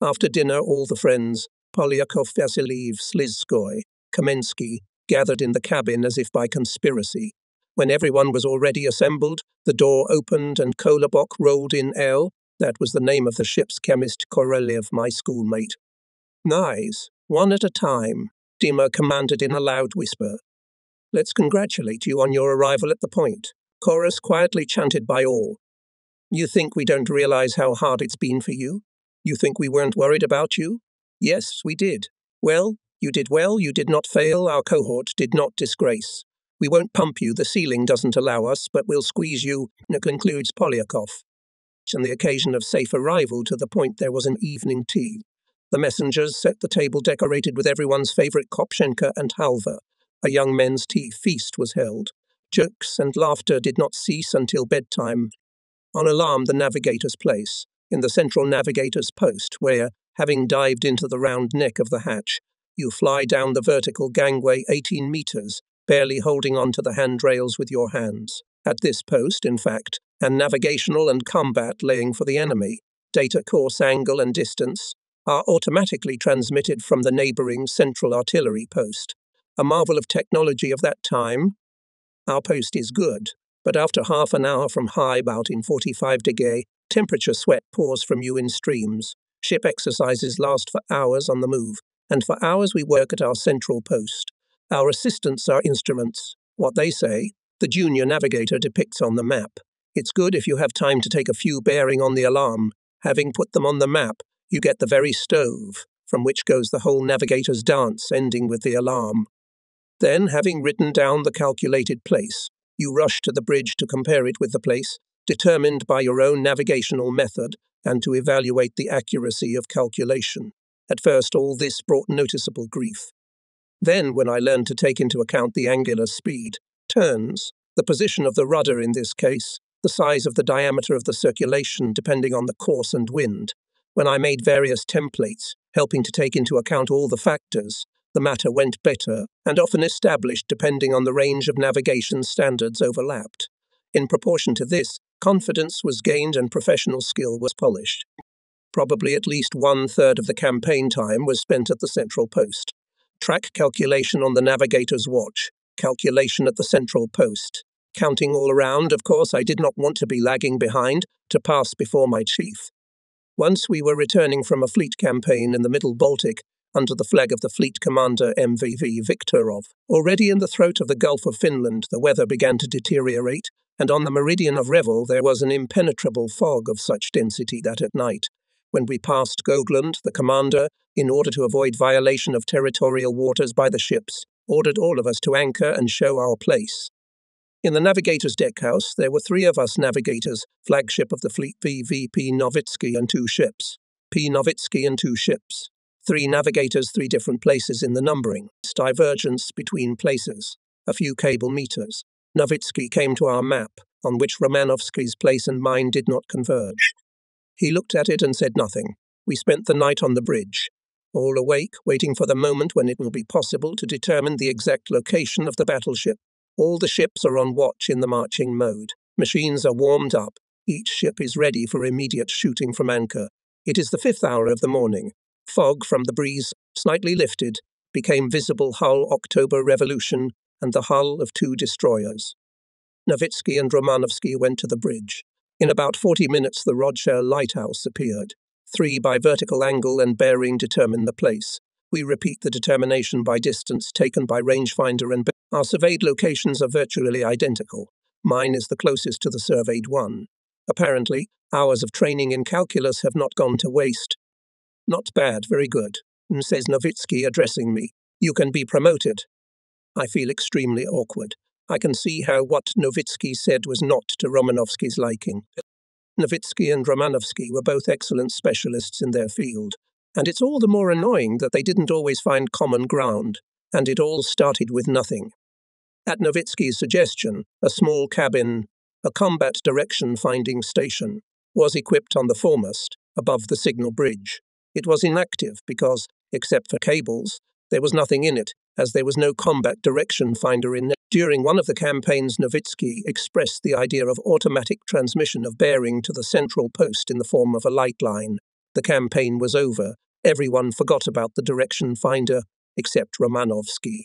After dinner, all the friends, Polyakov, Vasiliev, Slizkoy, Kamensky, gathered in the cabin as if by conspiracy. When everyone was already assembled, the door opened and Kolobok rolled in ale. That was the name of the ship's chemist Korolev, my schoolmate. Nice. One at a time, Dima commanded in a loud whisper. Let's congratulate you on your arrival at the point. Chorus quietly chanted by all. You think we don't realize how hard it's been for you? You think we weren't worried about you? Yes, we did. Well, you did well, you did not fail, our cohort did not disgrace. We won't pump you, the ceiling doesn't allow us, but we'll squeeze you, concludes Polyakov. On the occasion of safe arrival to the point there was an evening tea. The messengers set the table decorated with everyone's favourite Kopchenka and halva. A young men's tea feast was held. Jokes and laughter did not cease until bedtime. On alarm, the navigator's place, in the central navigator's post, where, having dived into the round neck of the hatch, you fly down the vertical gangway eighteen metres, barely holding on to the handrails with your hands. At this post, in fact, and navigational and combat laying for the enemy, data course angle and distance, are automatically transmitted from the neighbouring central artillery post. A marvel of technology of that time. Our post is good, but after half an hour from high about in forty-five degrees, temperature sweat pours from you in streams. Ship exercises last for hours on the move, and for hours we work at our central post. Our assistants are instruments. What they say, the junior navigator depicts on the map. It's good if you have time to take a few bearing on the alarm. Having put them on the map, you get the very stove, from which goes the whole navigator's dance, ending with the alarm. Then, having written down the calculated place, you rush to the bridge to compare it with the place, determined by your own navigational method, and to evaluate the accuracy of calculation. At first, all this brought noticeable grief. Then, when I learned to take into account the angular speed, turns, the position of the rudder in this case, the size of the diameter of the circulation depending on the course and wind, when I made various templates, helping to take into account all the factors, the matter went better, and often established depending on the range of navigation standards overlapped. In proportion to this, confidence was gained and professional skill was polished. Probably at least one-third of the campaign time was spent at the central post. Track calculation on the navigator's watch, calculation at the central post. Counting all around, of course, I did not want to be lagging behind, to pass before my chief. Once we were returning from a fleet campaign in the Middle Baltic, under the flag of the fleet commander M V V Viktorov. Already in the throat of the Gulf of Finland, the weather began to deteriorate, and on the meridian of Revel there was an impenetrable fog of such density that at night, when we passed Gogland, the commander, in order to avoid violation of territorial waters by the ships, ordered all of us to anchor and show our place. In the navigator's deckhouse, there were three of us navigators, flagship of the fleet V V P Novitsky and two ships. P. Novitsky and two ships. three navigators, three different places in the numbering, divergence between places, a few cable meters. Novitsky came to our map, on which Romanovsky's place and mine did not converge. He looked at it and said nothing. We spent the night on the bridge, all awake, waiting for the moment when it will be possible to determine the exact location of the battleship. All the ships are on watch in the marching mode. Machines are warmed up. Each ship is ready for immediate shooting from anchor. It is the fifth hour of the morning. Fog from the breeze, slightly lifted, became visible hull October Revolution and the hull of two destroyers. Novitsky and Romanovsky went to the bridge. In about forty minutes the Rodshire lighthouse appeared. Three by vertical angle and bearing determine the place. We repeat the determination by distance taken by rangefinder and bearing. Our surveyed locations are virtually identical. Mine is the closest to the surveyed one. Apparently, hours of training in calculus have not gone to waste. Not bad, very good, says Novitsky, addressing me. You can be promoted. I feel extremely awkward. I can see how what Novitsky said was not to Romanovsky's liking. Novitsky and Romanovsky were both excellent specialists in their field, and it's all the more annoying that they didn't always find common ground, and it all started with nothing. At Novitsky's suggestion, a small cabin, a combat direction finding station, was equipped on the foremost, above the signal bridge. It was inactive because, except for cables, there was nothing in it, as there was no combat direction finder in it. During one of the campaigns, Novitsky expressed the idea of automatic transmission of bearing to the central post in the form of a light line. The campaign was over. Everyone forgot about the direction finder, except Romanovsky.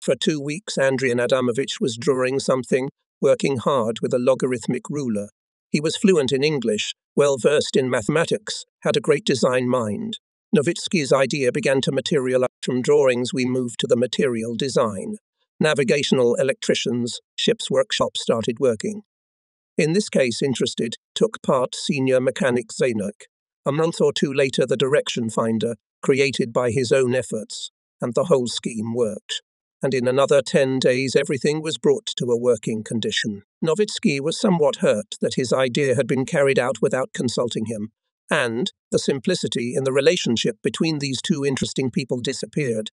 For two weeks, Andrian Adamovich was drawing something, working hard with a logarithmic ruler. He was fluent in English, well-versed in mathematics, had a great design mind. Novitsky's idea began to materialize. From drawings we moved to the material design. Navigational electricians, ship's workshop started working. In this case, interested, took part senior mechanic Zanuck. A month or two later, the direction finder, created by his own efforts, and the whole scheme worked. And in another ten days everything was brought to a working condition. Novitsky was somewhat hurt that his idea had been carried out without consulting him, and the simplicity in the relationship between these two interesting people disappeared.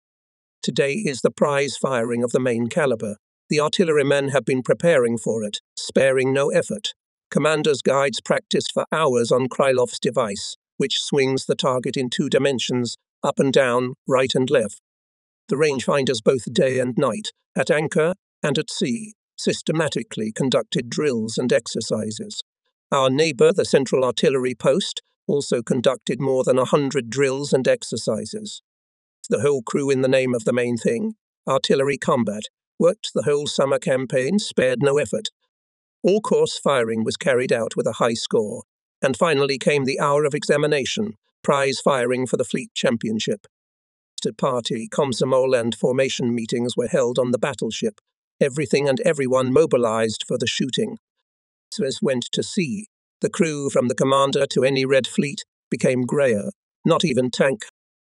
Today is the prize firing of the main caliber. The artillerymen have been preparing for it, sparing no effort. Commander's guides practiced for hours on Krylov's device, which swings the target in two dimensions, up and down, right and left. The rangefinders both day and night, at anchor and at sea, systematically conducted drills and exercises. Our neighbour, the Central Artillery Post, also conducted more than a hundred drills and exercises. The whole crew, in the name of the main thing, artillery combat, worked the whole summer campaign, spared no effort. All course firing was carried out with a high score, and finally came the hour of examination, prize firing for the Fleet Championship. Party, Komsomol and formation meetings were held on the battleship. Everything and everyone mobilized for the shooting. Swiss went to sea. The crew, from the commander to any Red Fleet, became greyer, not even tank.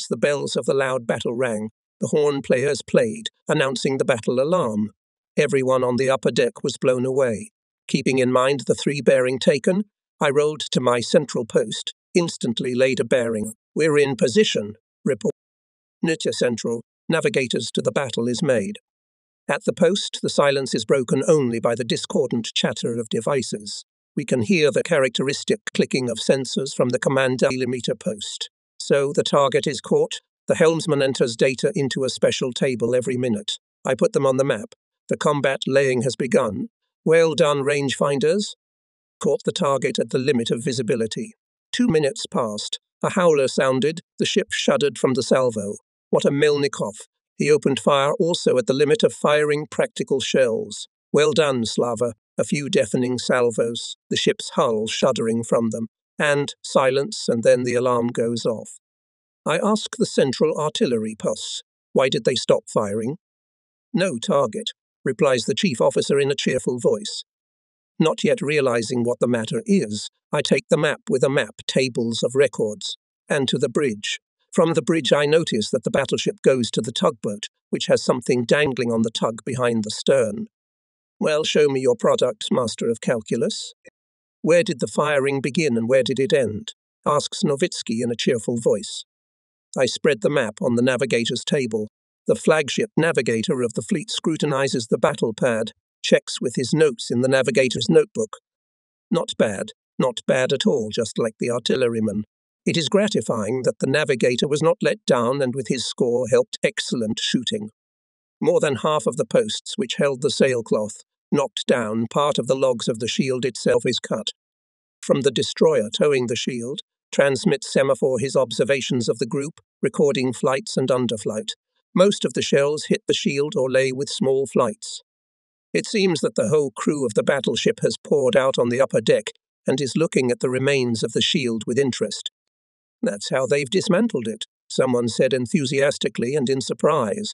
The bells of the loud battle rang. The horn players played, announcing the battle alarm. Everyone on the upper deck was blown away. Keeping in mind the three bearing taken, I rolled to my central post, instantly laid a bearing. We're in position, report. Nitya Central, navigators to the battle is made. At the post, the silence is broken only by the discordant chatter of devices. We can hear the characteristic clicking of sensors from the command delimiter post. So the target is caught. The helmsman enters data into a special table every minute. I put them on the map. The combat laying has begun. Well done, rangefinders. Caught the target at the limit of visibility. Two minutes passed. A howler sounded. The ship shuddered from the salvo. What a Melnikov! He opened fire also at the limit of firing practical shells. Well done, Slava. A few deafening salvos, the ship's hull shuddering from them. And silence, and then the alarm goes off. I ask the Central Artillery Post, why did they stop firing? No target, replies the chief officer in a cheerful voice. Not yet realizing what the matter is, I take the map with a map tables of records, and to the bridge. From the bridge I notice that the battleship goes to the tugboat, which has something dangling on the tug behind the stern. Well, show me your product, Master of Calculus. Where did the firing begin and where did it end? Asks Novitsky in a cheerful voice. I spread the map on the navigator's table. The flagship navigator of the fleet scrutinizes the battle pad, checks with his notes in the navigator's notebook. Not bad, not bad at all, just like the artilleryman. It is gratifying that the navigator was not let down and with his score helped excellent shooting. More than half of the posts which held the sailcloth, knocked down, part of the logs of the shield itself is cut. From the destroyer towing the shield, transmits semaphore his observations of the group, recording flights and underflight. Most of the shells hit the shield or lay with small flights. It seems that the whole crew of the battleship has poured out on the upper deck and is looking at the remains of the shield with interest. That's how they've dismantled it, someone said enthusiastically and in surprise.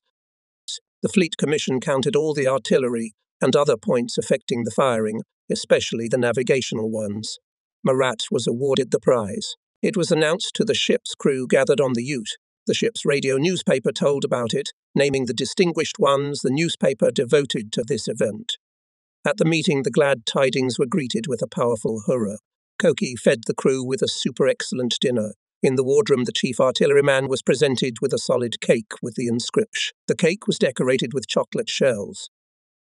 The Fleet Commission counted all the artillery and other points affecting the firing, especially the navigational ones. Marat was awarded the prize. It was announced to the ship's crew gathered on the Ute. The ship's radio newspaper told about it, naming the distinguished ones the newspaper devoted to this event. At the meeting, the glad tidings were greeted with a powerful hurrah. Koki fed the crew with a super-excellent dinner. In the wardroom, the chief artilleryman was presented with a solid cake with the inscription. The cake was decorated with chocolate shells.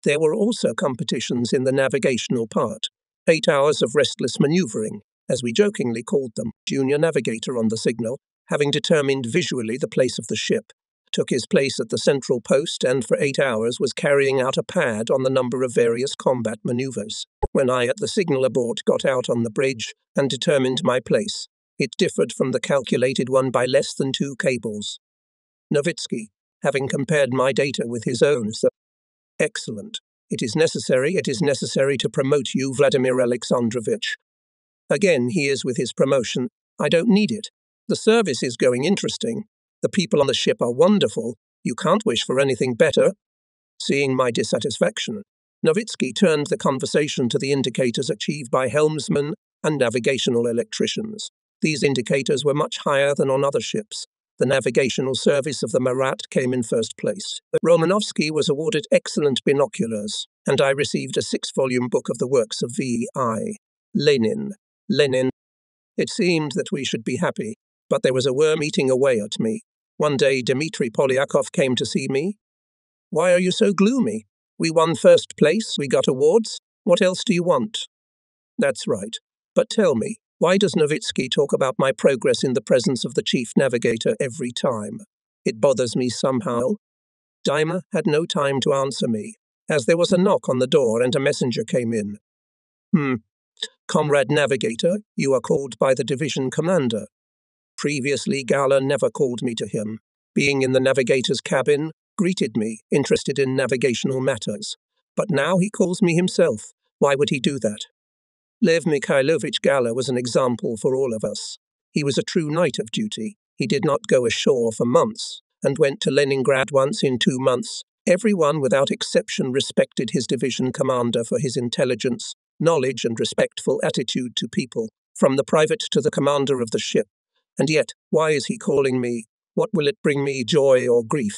There were also competitions in the navigational part. Eight hours of restless manoeuvring, as we jokingly called them. Junior navigator on the signal, having determined visually the place of the ship, took his place at the central post and for eight hours was carrying out a pad on the number of various combat manoeuvres. When I at the signal abort got out on the bridge and determined my place, it differed from the calculated one by less than two cables. Novitzky, having compared my data with his own, said, "Excellent. It is necessary, it is necessary to promote you, Vladimir Alexandrovich." Again, he is with his promotion. "I don't need it. The service is going interesting. The people on the ship are wonderful. You can't wish for anything better." Seeing my dissatisfaction, Novitzky turned the conversation to the indicators achieved by helmsmen and navigational electricians. These indicators were much higher than on other ships. The navigational service of the Marat came in first place. Romanovsky was awarded excellent binoculars, and I received a six-volume book of the works of V I Lenin. Lenin. It seemed that we should be happy, but there was a worm eating away at me. One day Dmitri Polyakov came to see me. "Why are you so gloomy? We won first place, we got awards. What else do you want?" "That's right. But tell me, why does Novitzky talk about my progress in the presence of the chief navigator every time? It bothers me somehow." Dyma had no time to answer me, as there was a knock on the door and a messenger came in. "Hmm. Comrade Navigator, you are called by the division commander." Previously, Gala never called me to him. Being in the navigator's cabin, greeted me, interested in navigational matters. But now he calls me himself. Why would he do that? Lev Mikhailovich Gala was an example for all of us. He was a true knight of duty. He did not go ashore for months, and went to Leningrad once in two months. Everyone without exception respected his division commander for his intelligence, knowledge and respectful attitude to people, from the private to the commander of the ship. And yet, why is he calling me? What will it bring me, joy or grief?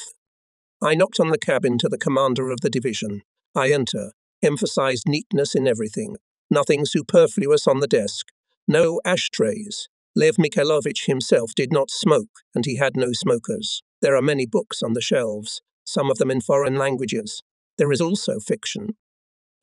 I knocked on the cabin to the commander of the division. I enter, emphasized neatness in everything. Nothing superfluous on the desk. No ashtrays. Lev Mikhailovich himself did not smoke, and he had no smokers. There are many books on the shelves, some of them in foreign languages. There is also fiction.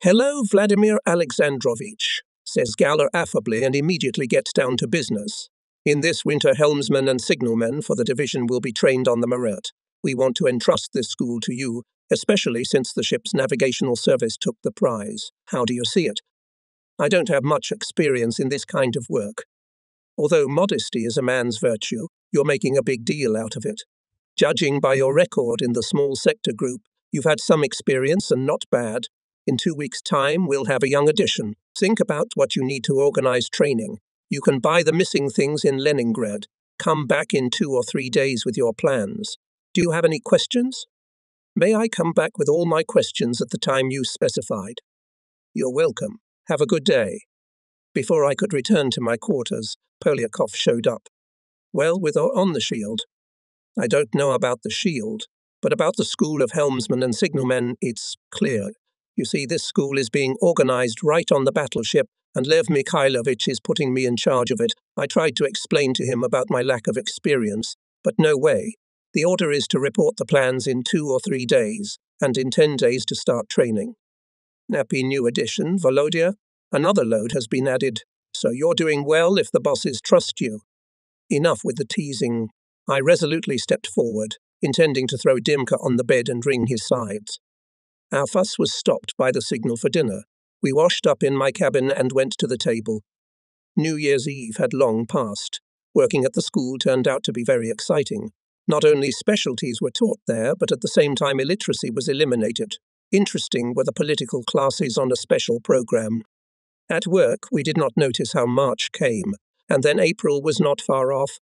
"Hello, Vladimir Alexandrovich," says Gala affably and immediately gets down to business. "In this winter, helmsmen and signalmen for the division will be trained on the Marat. We want to entrust this school to you, especially since the ship's navigational service took the prize. How do you see it?" I don't have much experience in this kind of work. "Although modesty is a man's virtue, you're making a big deal out of it. Judging by your record in the small sector group, you've had some experience and not bad. In two weeks' time, we'll have a young addition. Think about what you need to organize training. You can buy the missing things in Leningrad. Come back in two or three days with your plans. Do you have any questions?" "May I come back with all my questions at the time you specified?" "You're welcome. Have a good day." Before I could return to my quarters, Polyakov showed up. "Well, with or on the shield?" "I don't know about the shield, but about the school of helmsmen and signalmen, it's clear. You see, this school is being organized right on the battleship, and Lev Mikhailovich is putting me in charge of it." I tried to explain to him about my lack of experience, But no way. The order is to report the plans in two or three days, and in ten days to start training. Nappy new addition, Volodya, another load has been added, so you're doing well if the bosses trust you. Enough with the teasing. I resolutely stepped forward, intending to throw Dimka on the bed and wring his sides. Our fuss was stopped by the signal for dinner. We washed up in my cabin and went to the table. New Year's Eve had long passed. Working at the school turned out to be very exciting. Not only specialties were taught there, but at the same time illiteracy was eliminated. Interesting were the political classes on a special programme. At work, we did not notice how March came, and then April was not far off.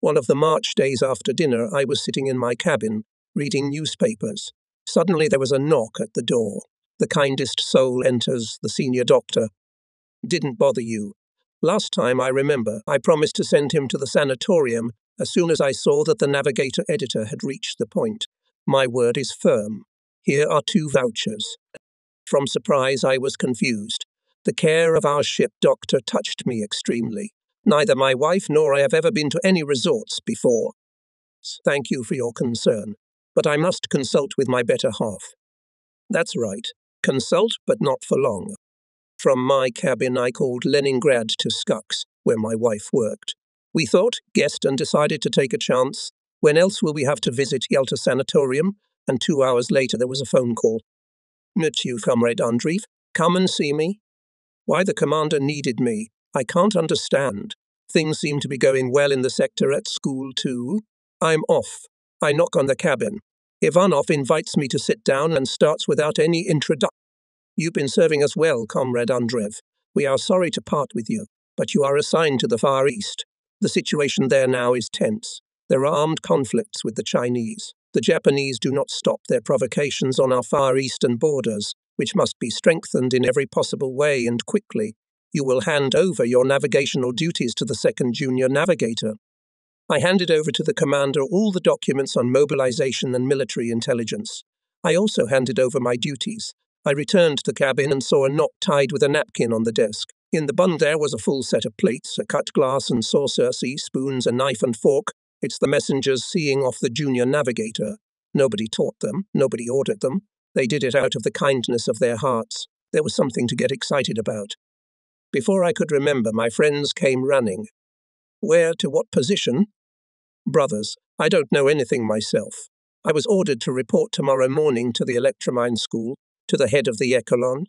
One of the March days after dinner, I was sitting in my cabin, reading newspapers. Suddenly there was a knock at the door. The kindest soul enters, the senior doctor. Didn't bother you. Last time, I remember, I promised to send him to the sanatorium as soon as I saw that the Navigator editor had reached the point. My word is firm. Here are two vouchers. From surprise, I was confused. The care of our ship doctor touched me extremely. Neither my wife nor I have ever been to any resorts before. Thank you for your concern, but I must consult with my better half. That's right. Consult, but not for long. From my cabin I called Leningrad to Skux, where my wife worked. We thought, guessed, and decided to take a chance. When else will we have to visit Yalta Sanatorium? And two hours later there was a phone call. Monsieur Comrade Andreev, come and see me. Why the commander needed me, I can't understand. Things seem to be going well in the sector at school too. I'm off. I knock on the cabin. Ivanov invites me to sit down and starts without any introduction. You've been serving us well, Comrade Andreev. We are sorry to part with you, but you are assigned to the Far East. The situation there now is tense. There are armed conflicts with the Chinese. The Japanese do not stop their provocations on our Far Eastern borders, which must be strengthened in every possible way and quickly. You will hand over your navigational duties to the second junior navigator. I handed over to the commander all the documents on mobilization and military intelligence. I also handed over my duties. I returned to the cabin and saw a knot tied with a napkin on the desk. In the bun there was a full set of plates, a cut glass and saucer, sea spoons, a knife and fork. It's the messengers seeing off the junior navigator. Nobody taught them, nobody ordered them. They did it out of the kindness of their hearts. There was something to get excited about. Before I could remember, my friends came running. Where, to what position? Brothers, I don't know anything myself. I was ordered to report tomorrow morning to the Electromine School, to the head of the Echelon.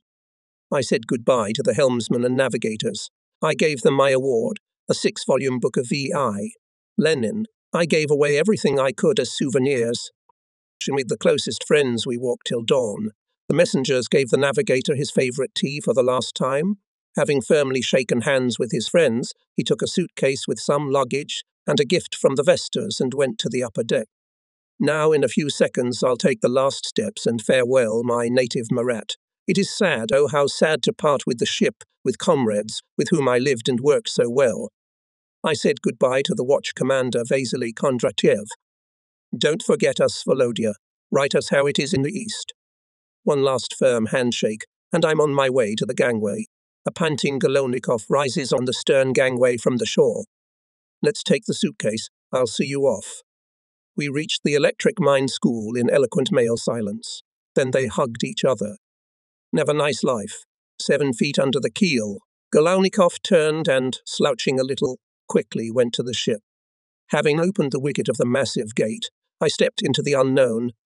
I said goodbye to the helmsmen and navigators. I gave them my award, a six-volume book of V I Lenin. I gave away everything I could as souvenirs. With the closest friends we walked till dawn. The messengers gave the navigator his favourite tea for the last time. Having firmly shaken hands with his friends, he took a suitcase with some luggage and a gift from the Vestas and went to the upper deck. Now in a few seconds I'll take the last steps and farewell my native Marat. It is sad, oh how sad, to part with the ship, with comrades, with whom I lived and worked so well. I said goodbye to the watch commander Vasily Kondratiev. Don't forget us, Volodya. Write us how it is in the East. One last firm handshake, and I'm on my way to the gangway. A panting Gololnikov rises on the stern gangway from the shore. Let's take the suitcase. I'll see you off. We reached the Electric Mine School in eloquent male silence. Then they hugged each other. Never nice life. Seven feet under the keel, Gololnikov turned and, slouching a little, quickly went to the ship. Having opened the wicket of the massive gate, I stepped into the unknown,